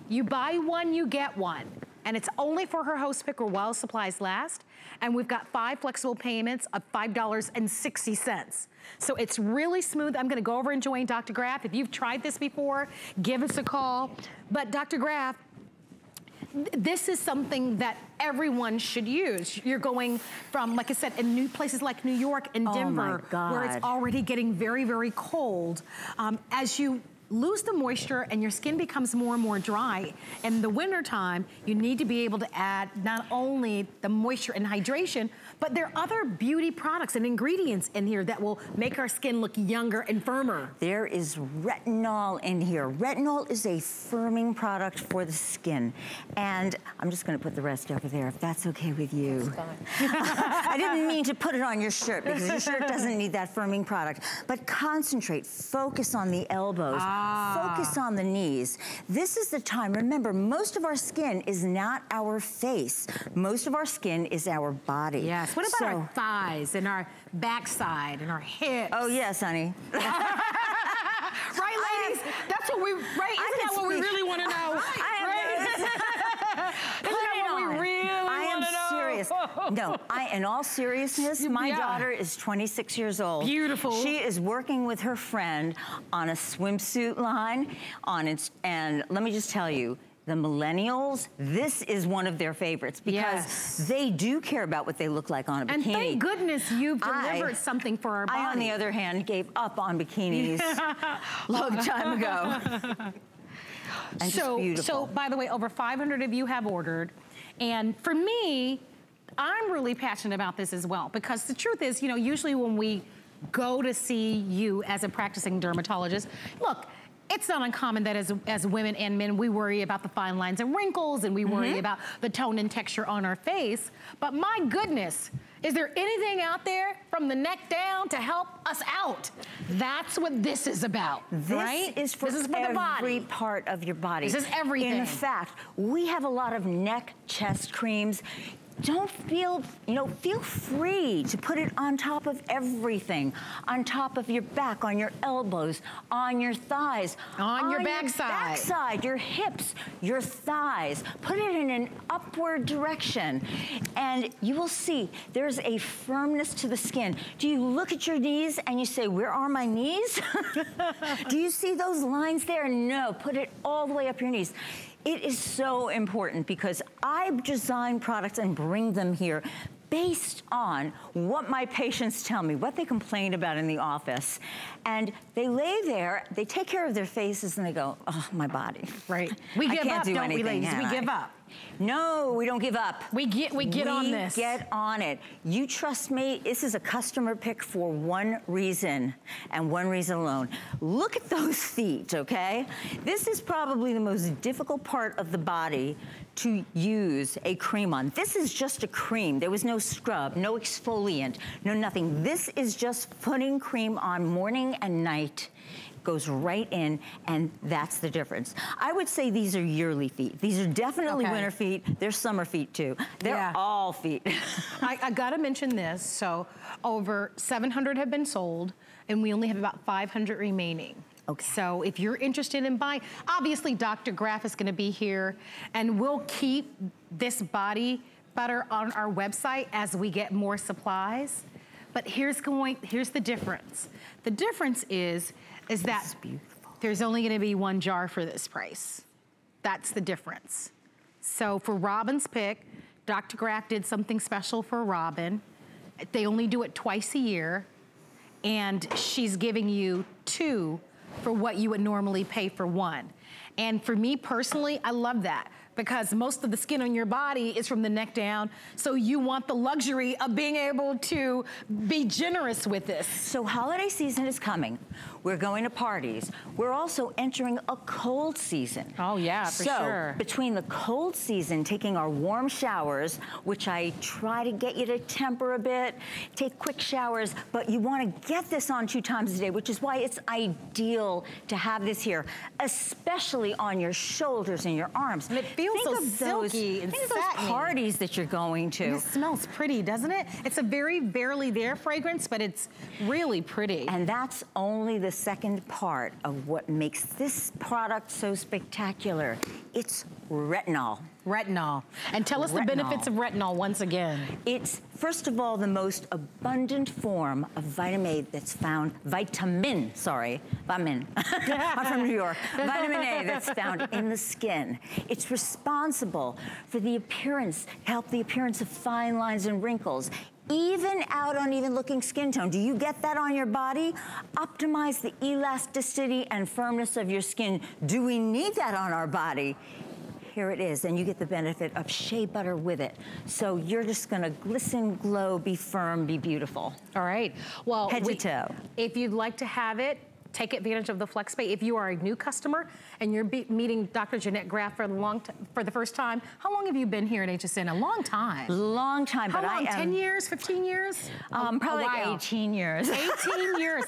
you buy one, you get one. And it's only for her host pick or while supplies last. And we've got five flexible payments of five dollars and sixty cents. So it's really smooth. I'm gonna go over and join Doctor Graf. If you've tried this before, give us a call. But Doctor Graf, this is something that everyone should use. You're going from, like I said, in new places like New York and Denver, oh where it's already getting very, very cold. Um, as you lose the moisture and your skin becomes more and more dry. In the wintertime, you need to be able to add not only the moisture and hydration, but there are other beauty products and ingredients in here that will make our skin look younger and firmer. There is retinol in here. Retinol is a firming product for the skin. And I'm just gonna put the rest over there if that's okay with you. I didn't mean to put it on your shirt because your shirt doesn't need that firming product. But concentrate, focus on the elbows. Ah. Focus on the knees. This is the time, remember, most of our skin is not our face. Most of our skin is our body. Yes, what about so, our thighs and our backside and our hips? Oh yes, honey. Right, ladies? Have, that's what we, right? Isn't that what we really want to know? I right? No, I, in all seriousness, my yeah. daughter is twenty-six years old. Beautiful. She is working with her friend on a swimsuit line, on its, and let me just tell you, the millennials, this is one of their favorites because yes. they do care about what they look like on a bikini. And thank goodness you've delivered I, something for our body. I, on the other hand, gave up on bikinis a long time ago. And so, beautiful. So, by the way, over five hundred of you have ordered. And for me, I'm really passionate about this as well because the truth is, you know, usually when we go to see you as a practicing dermatologist, look, it's not uncommon that as, as women and men, we worry about the fine lines and wrinkles and we worry mm-hmm. about the tone and texture on our face. But my goodness, is there anything out there from the neck down to help us out? That's what this is about, this right? Is for this is for every the body. Part of your body. This is everything. In fact, we have a lot of neck, chest creams. Don't feel, you know, feel free to put it on top of everything. On top of your back, on your elbows, on your thighs. On, on your backside. Your backside, your hips, your thighs. Put it in an upward direction. And you will see there's a firmness to the skin. Do you look at your knees and you say, where are my knees? Do you see those lines there? No, put it all the way up your knees. It is so important because I design products and bring them here based on what my patients tell me, what they complain about in the office. And they lay there, they take care of their faces and they go, oh, my body. Right. We give up, don't we, ladies? We give up. No, we don't give up. We get we get we on this. We get on it. You trust me, this is a customer pick for one reason and one reason alone. Look at those feet, okay? This is probably the most difficult part of the body to use a cream on. This is just a cream. There was no scrub, no exfoliant, no nothing. This is just putting cream on morning and night. Goes right in, and that's the difference. I would say these are yearly feet. These are definitely okay. winter feet. They're summer feet too. They're yeah. all feet. I, I gotta mention this. So over seven hundred have been sold, and we only have about five hundred remaining. Okay. So if you're interested in buying, obviously Doctor Graf is gonna be here, and we'll keep this body butter on our website as we get more supplies. But here's going, here's the difference. The difference is, is that there's only gonna be one jar for this price. That's the difference. So for Robin's pick, Doctor Graf did something special for Robin. They only do it twice a year, and she's giving you two for what you would normally pay for one. And for me personally, I love that, because most of the skin on your body is from the neck down, so you want the luxury of being able to be generous with this. So holiday season is coming. We're going to parties. We're also entering a cold season. Oh yeah, for so, sure. So between the cold season, taking our warm showers, which I try to get you to temper a bit, take quick showers, but you wanna get this on two times a day, which is why it's ideal to have this here, especially on your shoulders and your arms. And it feels Think so of silky those, and think of those parties that you're going to. It smells pretty, doesn't it? It's a very barely there fragrance, but it's really pretty. And that's only the second part of what makes this product so spectacular. It's retinol. Retinol. And tell us retinol. the benefits of retinol once again. It's, first of all, the most abundant form of vitamin A that's found, vitamin, sorry, vitamin, I'm from New York, vitamin A that's found in the skin. It's responsible for the appearance, help the appearance of fine lines and wrinkles. Even out on even looking skin tone. Do you get that on your body? Optimize the elasticity and firmness of your skin. Do we need that on our body? Here it is, and you get the benefit of shea butter with it. So you're just gonna glisten, glow, be firm, be beautiful. All right, well, head to toe. If you'd like to have it, take advantage of the FlexPay. If you are a new customer and you're be meeting Doctor Jeanette Graf for, long t for the first time, how long have you been here at H S N? A long time. Long time, how but long? I am. ten years, fifteen years? Um, um, probably like eighteen years. eighteen years.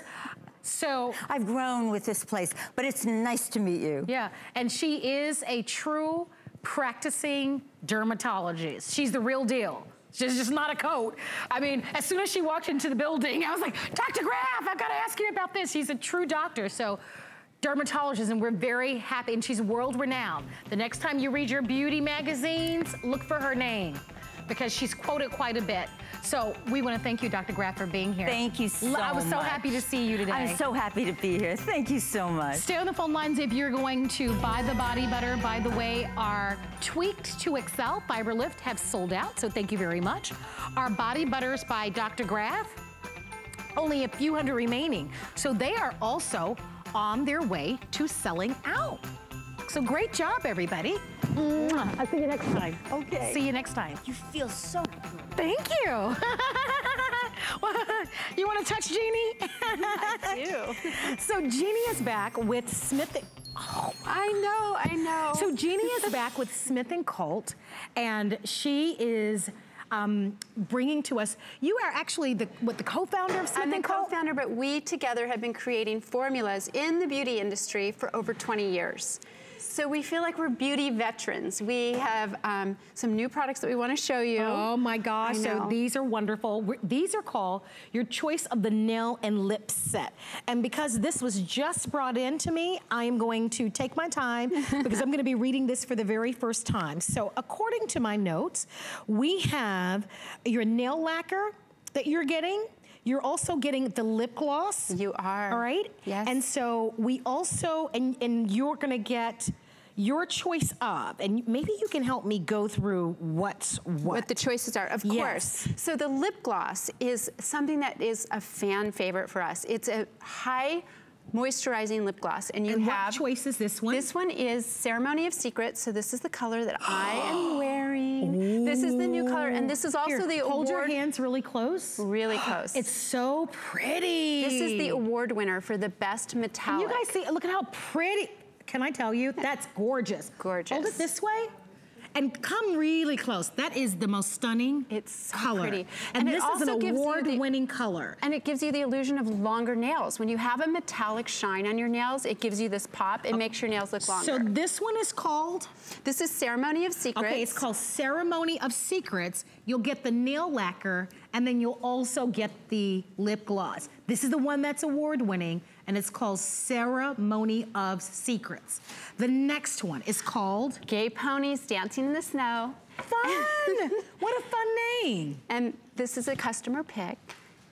So I've grown with this place, but it's nice to meet you. Yeah, and she is a true practicing dermatologist. She's the real deal. She's just not a coat. I mean, as soon as she walked into the building, I was like, Doctor Graf, I've got to ask you about this. She's a true doctor, so dermatologist, and we're very happy, and she's world-renowned. The next time you read your beauty magazines, look for her name, because she's quoted quite a bit. So we want to thank you, Doctor Graf, for being here. Thank you so much. I was so much. happy to see you today. I'm so happy to be here. Thank you so much. Stay on the phone lines if you're going to buy the body butter. By the way, our Tweaked to Excel Fiber Lift have sold out, so thank you very much. Our body butters by Doctor Graf, only a few hundred remaining. So they are also on their way to selling out. So great job, everybody. I'll see you next time. Okay. See you next time. You feel so good. Thank you. You want to touch Jeannie? I do. So Jeannie is back with Smith. Oh, I know, I know. So Jeannie is back with Smith and Colt, and she is Um, bringing to us, you are actually the, what, the co-founder of Smith and Colt? I'm the co-founder, but we together have been creating formulas in the beauty industry for over twenty years. So we feel like we're beauty veterans. We have um, some new products that we want to show you. Oh my gosh, so these are wonderful. We're, these are called your choice of the nail and lip set. And because this was just brought in to me, I am going to take my time because I'm going to be reading this for the very first time. So according to my notes, we have your nail lacquer that you're getting. You're also getting the lip gloss. You are. All right? Yes. And so we also, and, and you're gonna get your choice of, and maybe you can help me go through what's what. What the choices are, of yes. course. So the lip gloss is something that is a fan favorite for us. It's a high moisturizing lip gloss, and you and have- what choice is this one? This one is Ceremony of Secrets, so this is the color that I am wearing. Ooh. This is the new color, and this is also Here, the award- hold your hands really close. Really close. It's so pretty. This is the award winner for the best metallic. Can you guys see, look at how pretty, can I tell you? That's gorgeous. Gorgeous. Hold it this way. And come really close. That is the most stunning it's so color. Pretty. And, and this is an award-winning color. And it gives you the illusion of longer nails. When you have a metallic shine on your nails, it gives you this pop. It okay. makes your nails look longer. So this one is called? This is Ceremony of Secrets. Okay, it's called Ceremony of Secrets. You'll get the nail lacquer, and then you'll also get the lip gloss. This is the one that's award-winning, and it's called Ceremony of Secrets. The next one is called? Gay Ponies Dancing in the Snow. Fun! What a fun name! And this is a customer pick.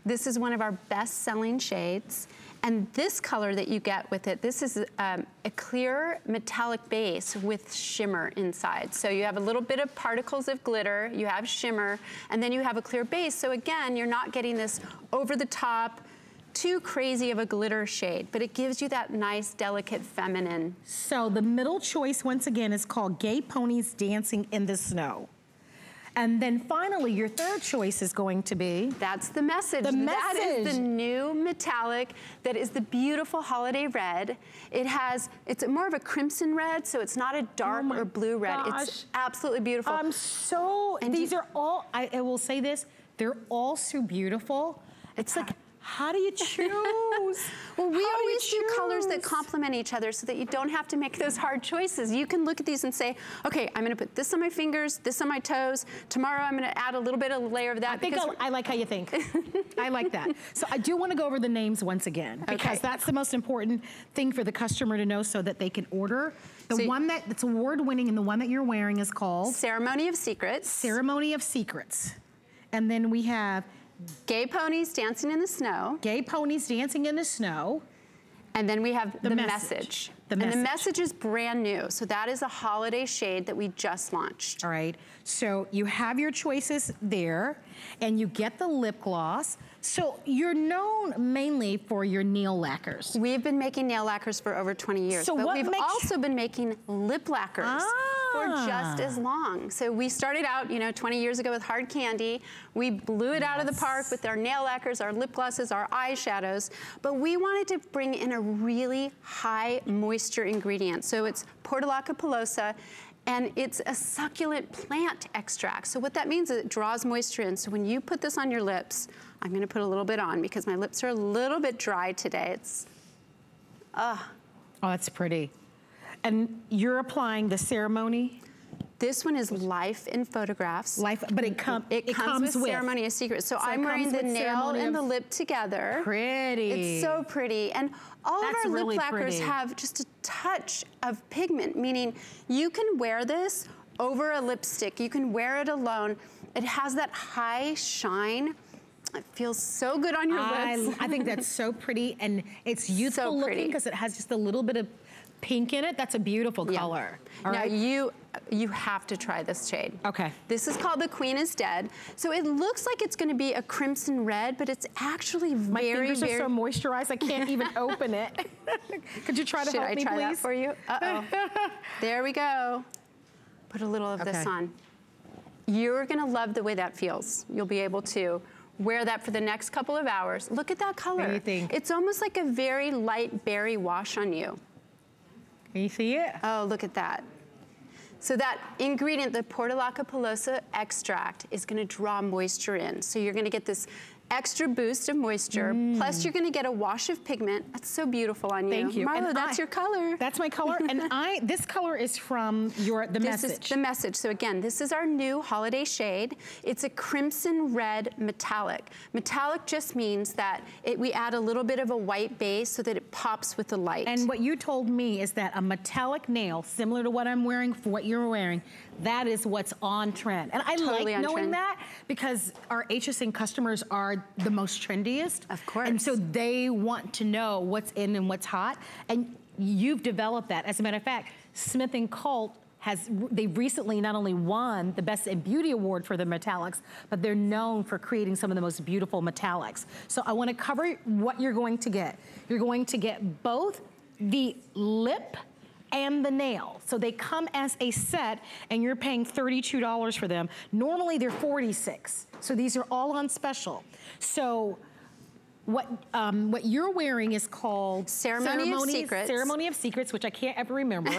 This is one of our best-selling shades. And this color that you get with it, this is um, a clear metallic base with shimmer inside. So you have a little bit of particles of glitter, you have shimmer, and then you have a clear base. So again, you're not getting this over-the-top, too crazy of a glitter shade, but it gives you that nice, delicate feminine. So the middle choice, once again, is called Gay Ponies Dancing in the Snow. And then finally, your third choice is going to be? That's the message. The message. That is the new metallic. That is the beautiful holiday red. It has, it's more of a crimson red, so it's not a dark oh or blue red. Gosh. It's absolutely beautiful. I'm so, and these you, are all, I, I will say this, they're all so beautiful. It's like, how do you choose? Well, we how always do, do colors that complement each other so that you don't have to make those hard choices. You can look at these and say, okay, I'm gonna put this on my fingers, this on my toes. Tomorrow I'm gonna add a little bit of a layer of that. I think I like how you think. I like that. So I do wanna go over the names once again because okay. that's the most important thing for the customer to know so that they can order. The so one that, that's award-winning and the one that you're wearing is called? Ceremony of Secrets. Ceremony of Secrets. And then we have Gay Ponies Dancing in the Snow. Gay Ponies Dancing in the Snow. And then we have The, the message. message. The Message. And The Message is brand new. So that is a holiday shade that we just launched. All right. So you have your choices there and you get the lip gloss. So you're known mainly for your nail lacquers. We've been making nail lacquers for over twenty years. So but what we've also been making lip lacquers. Ah. For just as long. So we started out, you know, twenty years ago with hard candy. We blew it yes. out of the park with our nail lacquers, our lip glosses, our eyeshadows. But we wanted to bring in a really high moisture ingredient. So it's Portulaca pilosa. And it's a succulent plant extract. So what that means is it draws moisture in. So when you put this on your lips, I'm gonna put a little bit on because my lips are a little bit dry today. It's, ah. Uh. Oh, that's pretty. And you're applying the ceremony? This one is Life in Photographs. Life, but it, com it, it comes, comes with, with Ceremony of Secrets. So, so I'm wearing the nail and the lip together. Pretty. It's so pretty. And all That's of our really lip lacquers pretty. have just a touch of pigment, meaning you can wear this over a lipstick. You can wear it alone. It has that high shine. It feels so good on your I, lips. I think that's so pretty, and it's youthful so looking because it has just a little bit of pink in it. That's a beautiful yeah. color. All now right? you you have to try this shade. Okay. This is called The Queen is Dead. So it looks like it's going to be a crimson red, but it's actually My very, very... My fingers are so moisturized I can't even open it. Could you try to Should help I me, please? Should I try that for you? Uh-oh. There we go. Put a little of okay. this on. You're going to love the way that feels. You'll be able to wear that for the next couple of hours. Look at that color. What do you think? It's almost like a very light berry wash on you. Can you see it? Oh, look at that. So that ingredient, the Portulaca pilosa extract, is gonna draw moisture in. So you're gonna get this extra boost of moisture, mm. plus you're gonna get a wash of pigment. That's so beautiful on you. Thank you. Marlo, and that's I, your color. That's my color, and I. this color is from your the this message. This is The Message. So again, this is our new holiday shade. It's a crimson red metallic. Metallic just means that it, we add a little bit of a white base so that it pops with the light. And what you told me is that a metallic nail, similar to what I'm wearing, for what you're wearing, that is what's on trend. And I totally like knowing trend. that because our H S N customers are the most trendiest. Of course. And so they want to know what's in and what's hot. And you've developed that. As a matter of fact, Smith and Colt has, they recently not only won the Best in Beauty Award for their metallics, but they're known for creating some of the most beautiful metallics. So I wanna cover what you're going to get. You're going to get both the lip and the nail. So they come as a set and you're paying thirty-two dollars for them. Normally they're forty-six dollars. So these are all on special. So what um, what you're wearing is called Ceremony, Ceremony of Secrets. Ceremony of Secrets, which I can't ever remember.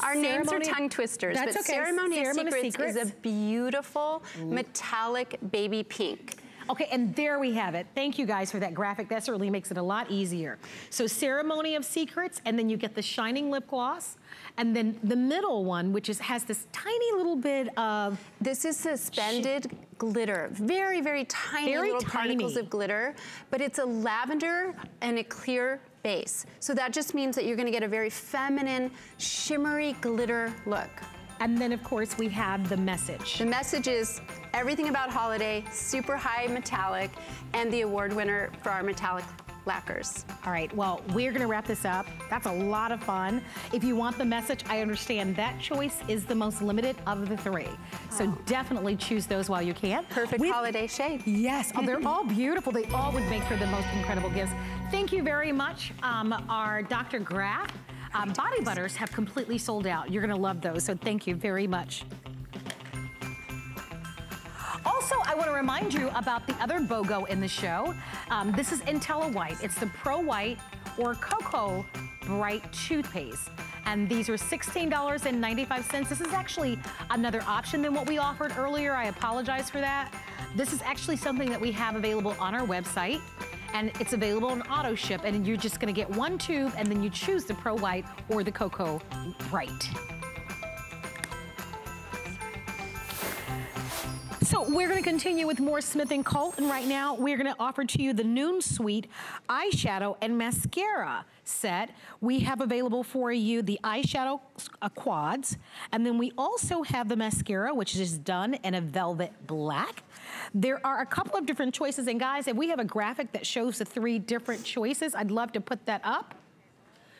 Our Ceremony, names are tongue twisters, that's but okay. Ceremony, Ceremony of Secrets, Secrets is a beautiful metallic baby pink. Okay, and there we have it. Thank you guys for that graphic. That certainly makes it a lot easier. So Ceremony of Secrets, and then you get the Shining Lip Gloss, and then the middle one, which is has this tiny little bit of... This is suspended glitter. Very, very tiny very little tiny. particles of glitter, but it's a lavender and a clear base. So that just means that you're gonna get a very feminine, shimmery glitter look. And then, of course, we have The Message. The Message is everything about holiday, super high metallic, and the award winner for our metallic lacquers. All right, well, we're gonna wrap this up. That's a lot of fun. If you want the message, I understand that choice is the most limited of the three. So oh. definitely choose those while you can. Perfect We've, holiday shade. Yes, oh, they're all beautiful. They all would make for the most incredible gifts. Thank you very much, um, our Doctor Graf. Um, body butters have completely sold out. You're gonna love those, so thank you very much. Also, I wanna remind you about the other BOGO in the show. Um, this is IntelliWhite. It's the Pro White or Cocoa Bright toothpaste. And these are sixteen ninety-five. This is actually another option than what we offered earlier. I apologize for that. This is actually something that we have available on our website. And it's available on auto ship, and you're just gonna get one tube, and then you choose the Pro White or the Cocoa Bright. So we're gonna continue with more Smith and Colt, and right now we're gonna offer to you the Noon Suite eyeshadow and mascara set. We have available for you the eyeshadow quads, and then we also have the mascara, which is done in a velvet black. There are a couple of different choices, and guys, if we have a graphic that shows the three different choices, I'd love to put that up.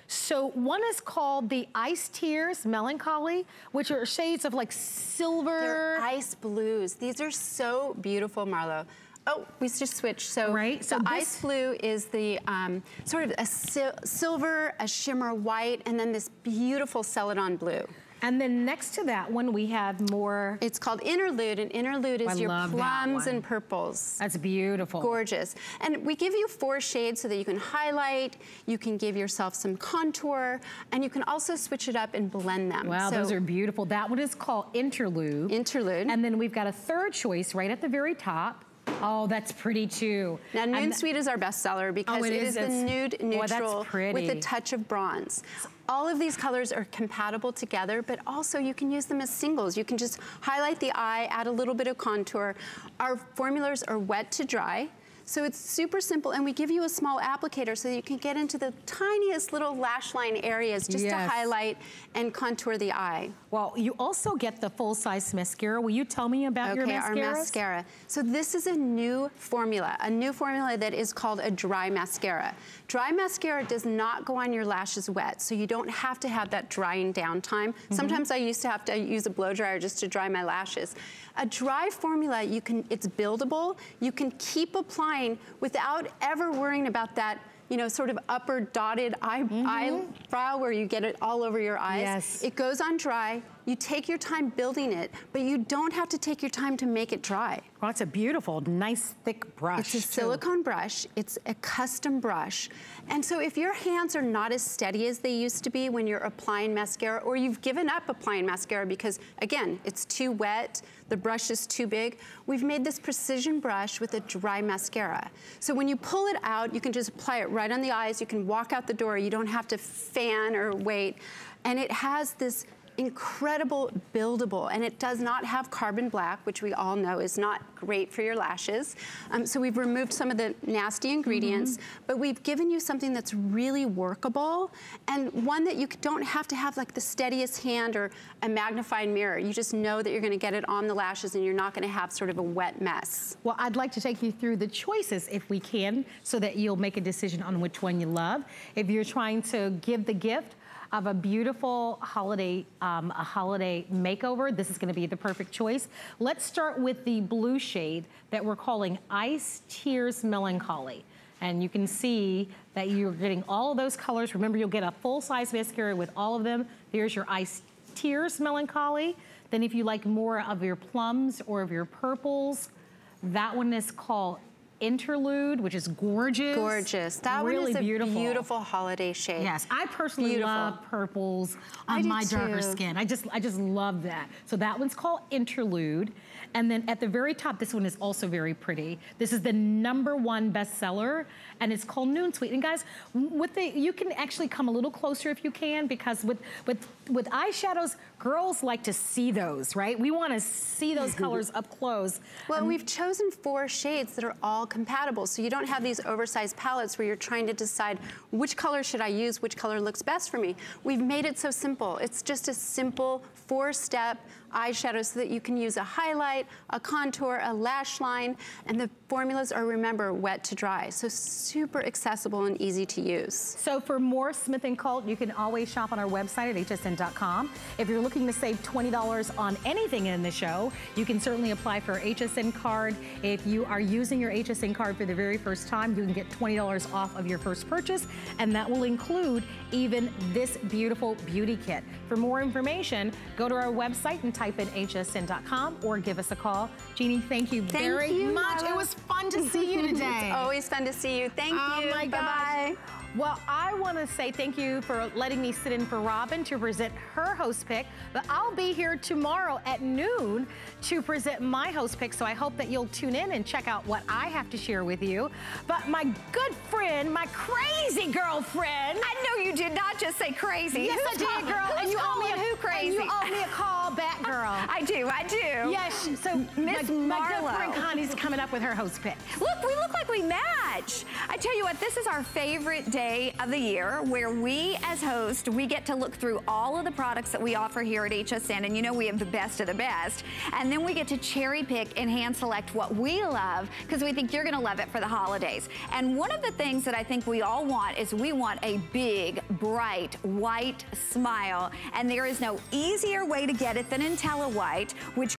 So one is called the Ice Tears Melancholy, which are shades of like silver. They're ice blues. These are so beautiful, Marlo. Oh, we just switched. So, right? so the ice blue is the um, sort of a sil silver, a shimmer white, and then this beautiful celadon blue. And then next to that one, we have more. It's called Interlude, and Interlude is your plums and purples. That's beautiful. Gorgeous. And we give you four shades so that you can highlight, you can give yourself some contour, and you can also switch it up and blend them. Wow, so, those are beautiful. That one is called Interlude. Interlude. And then we've got a third choice right at the very top. Oh, that's pretty too. Now, Nude and Suite is our bestseller because oh, it, it is, is the nude neutral oh, with a touch of bronze. All of these colors are compatible together, but also you can use them as singles. You can just highlight the eye, add a little bit of contour. Our formulas are wet to dry, so it's super simple, and we give you a small applicator so that you can get into the tiniest little lash line areas just yes. to highlight and contour the eye. Well, you also get the full-size mascara. Will you tell me about okay, your mascaras? Okay, our mascara. So this is a new formula, a new formula that is called a dry mascara. Dry mascara does not go on your lashes wet, so you don't have to have that drying down time. Mm-hmm. Sometimes I used to have to use a blow dryer just to dry my lashes. A dry formula, you can, it's buildable, you can keep applying without ever worrying about that, you know, sort of upper dotted eye, mm-hmm. eyebrow where you get it all over your eyes. Yes. It goes on dry. You take your time building it, but you don't have to take your time to make it dry. Well, it's a beautiful, nice, thick brush. It's a silicone too. brush. It's a custom brush. And so if your hands are not as steady as they used to be when you're applying mascara, or you've given up applying mascara because, again, it's too wet, the brush is too big, we've made this precision brush with a dry mascara. So when you pull it out, you can just apply it right on the eyes. You can walk out the door. You don't have to fan or wait. And it has this incredible buildable, and it does not have carbon black, which we all know is not great for your lashes. Um, so we've removed some of the nasty ingredients, mm-hmm. but we've given you something that's really workable, and one that you don't have to have like the steadiest hand or a magnified mirror. You just know that you're gonna get it on the lashes, and you're not gonna have sort of a wet mess. Well, I'd like to take you through the choices if we can, so that you'll make a decision on which one you love. If you're trying to give the gift of a beautiful holiday, um, a holiday makeover, this is gonna be the perfect choice. Let's start with the blue shade that we're calling Ice Tears Melancholy. And you can see that you're getting all of those colors. Remember, you'll get a full-size mascara with all of them. There's your Ice Tears Melancholy. Then if you like more of your plums or of your purples, that one is called Interlude, which is gorgeous. Gorgeous. That really one is a beautiful. beautiful holiday shade. Yes, I personally beautiful. love purples on my too. darker skin. I just, I just love that. So that one's called Interlude. And then at the very top, this one is also very pretty. This is the number one bestseller, and it's called Noon Suite. And guys, with the, you can actually come a little closer if you can, because with, with, with eyeshadows, girls like to see those, right? We want to see those colors up close. Well, um, we've chosen four shades that are all compatible, so you don't have these oversized palettes where you're trying to decide which color should I use, which color looks best for me. We've made it so simple. It's just a simple four-step eyeshadow so that you can use a highlight, a contour, a lash line, and the formulas are, remember, wet to dry. So super accessible and easy to use. So for more Smith and Colt, you can always shop on our website at H S N dot com. If you're looking to save twenty dollars on anything in the show, you can certainly apply for an H S N card. If you are using your H S N card for the very first time, you can get twenty dollars off of your first purchase, and that will include even this beautiful beauty kit. For more information, go to our website and type in H S N dot com or give us a call. Jeannie, thank you thank very you, much. Mama. It was fun to see you today. It's always fun to see you. Thank oh you. Oh my gosh. Bye. Well, I want to say thank you for letting me sit in for Robin to present her host pick, but I'll be here tomorrow at noon to present my host pick, so I hope that you'll tune in and check out what I have to share with you. But my good friend, my crazy girlfriend. I know you did not just say crazy. Yes, Who's I did, girl. And you owe me a who crazy. And you owe me a call back, girl. I do, I do. Yes, so Miss Marlo. My good friend Connie's coming up with her host pick. Look, we look like we match. I tell you what, this is our favorite day. Day of the year where we as host we get to look through all of the products that we offer here at H S N, and you know we have the best of the best, and then we get to cherry pick and hand select what we love because we think you're gonna love it for the holidays. And one of the things that I think we all want is we want a big bright white smile, and there is no easier way to get it than IntelliWhite, which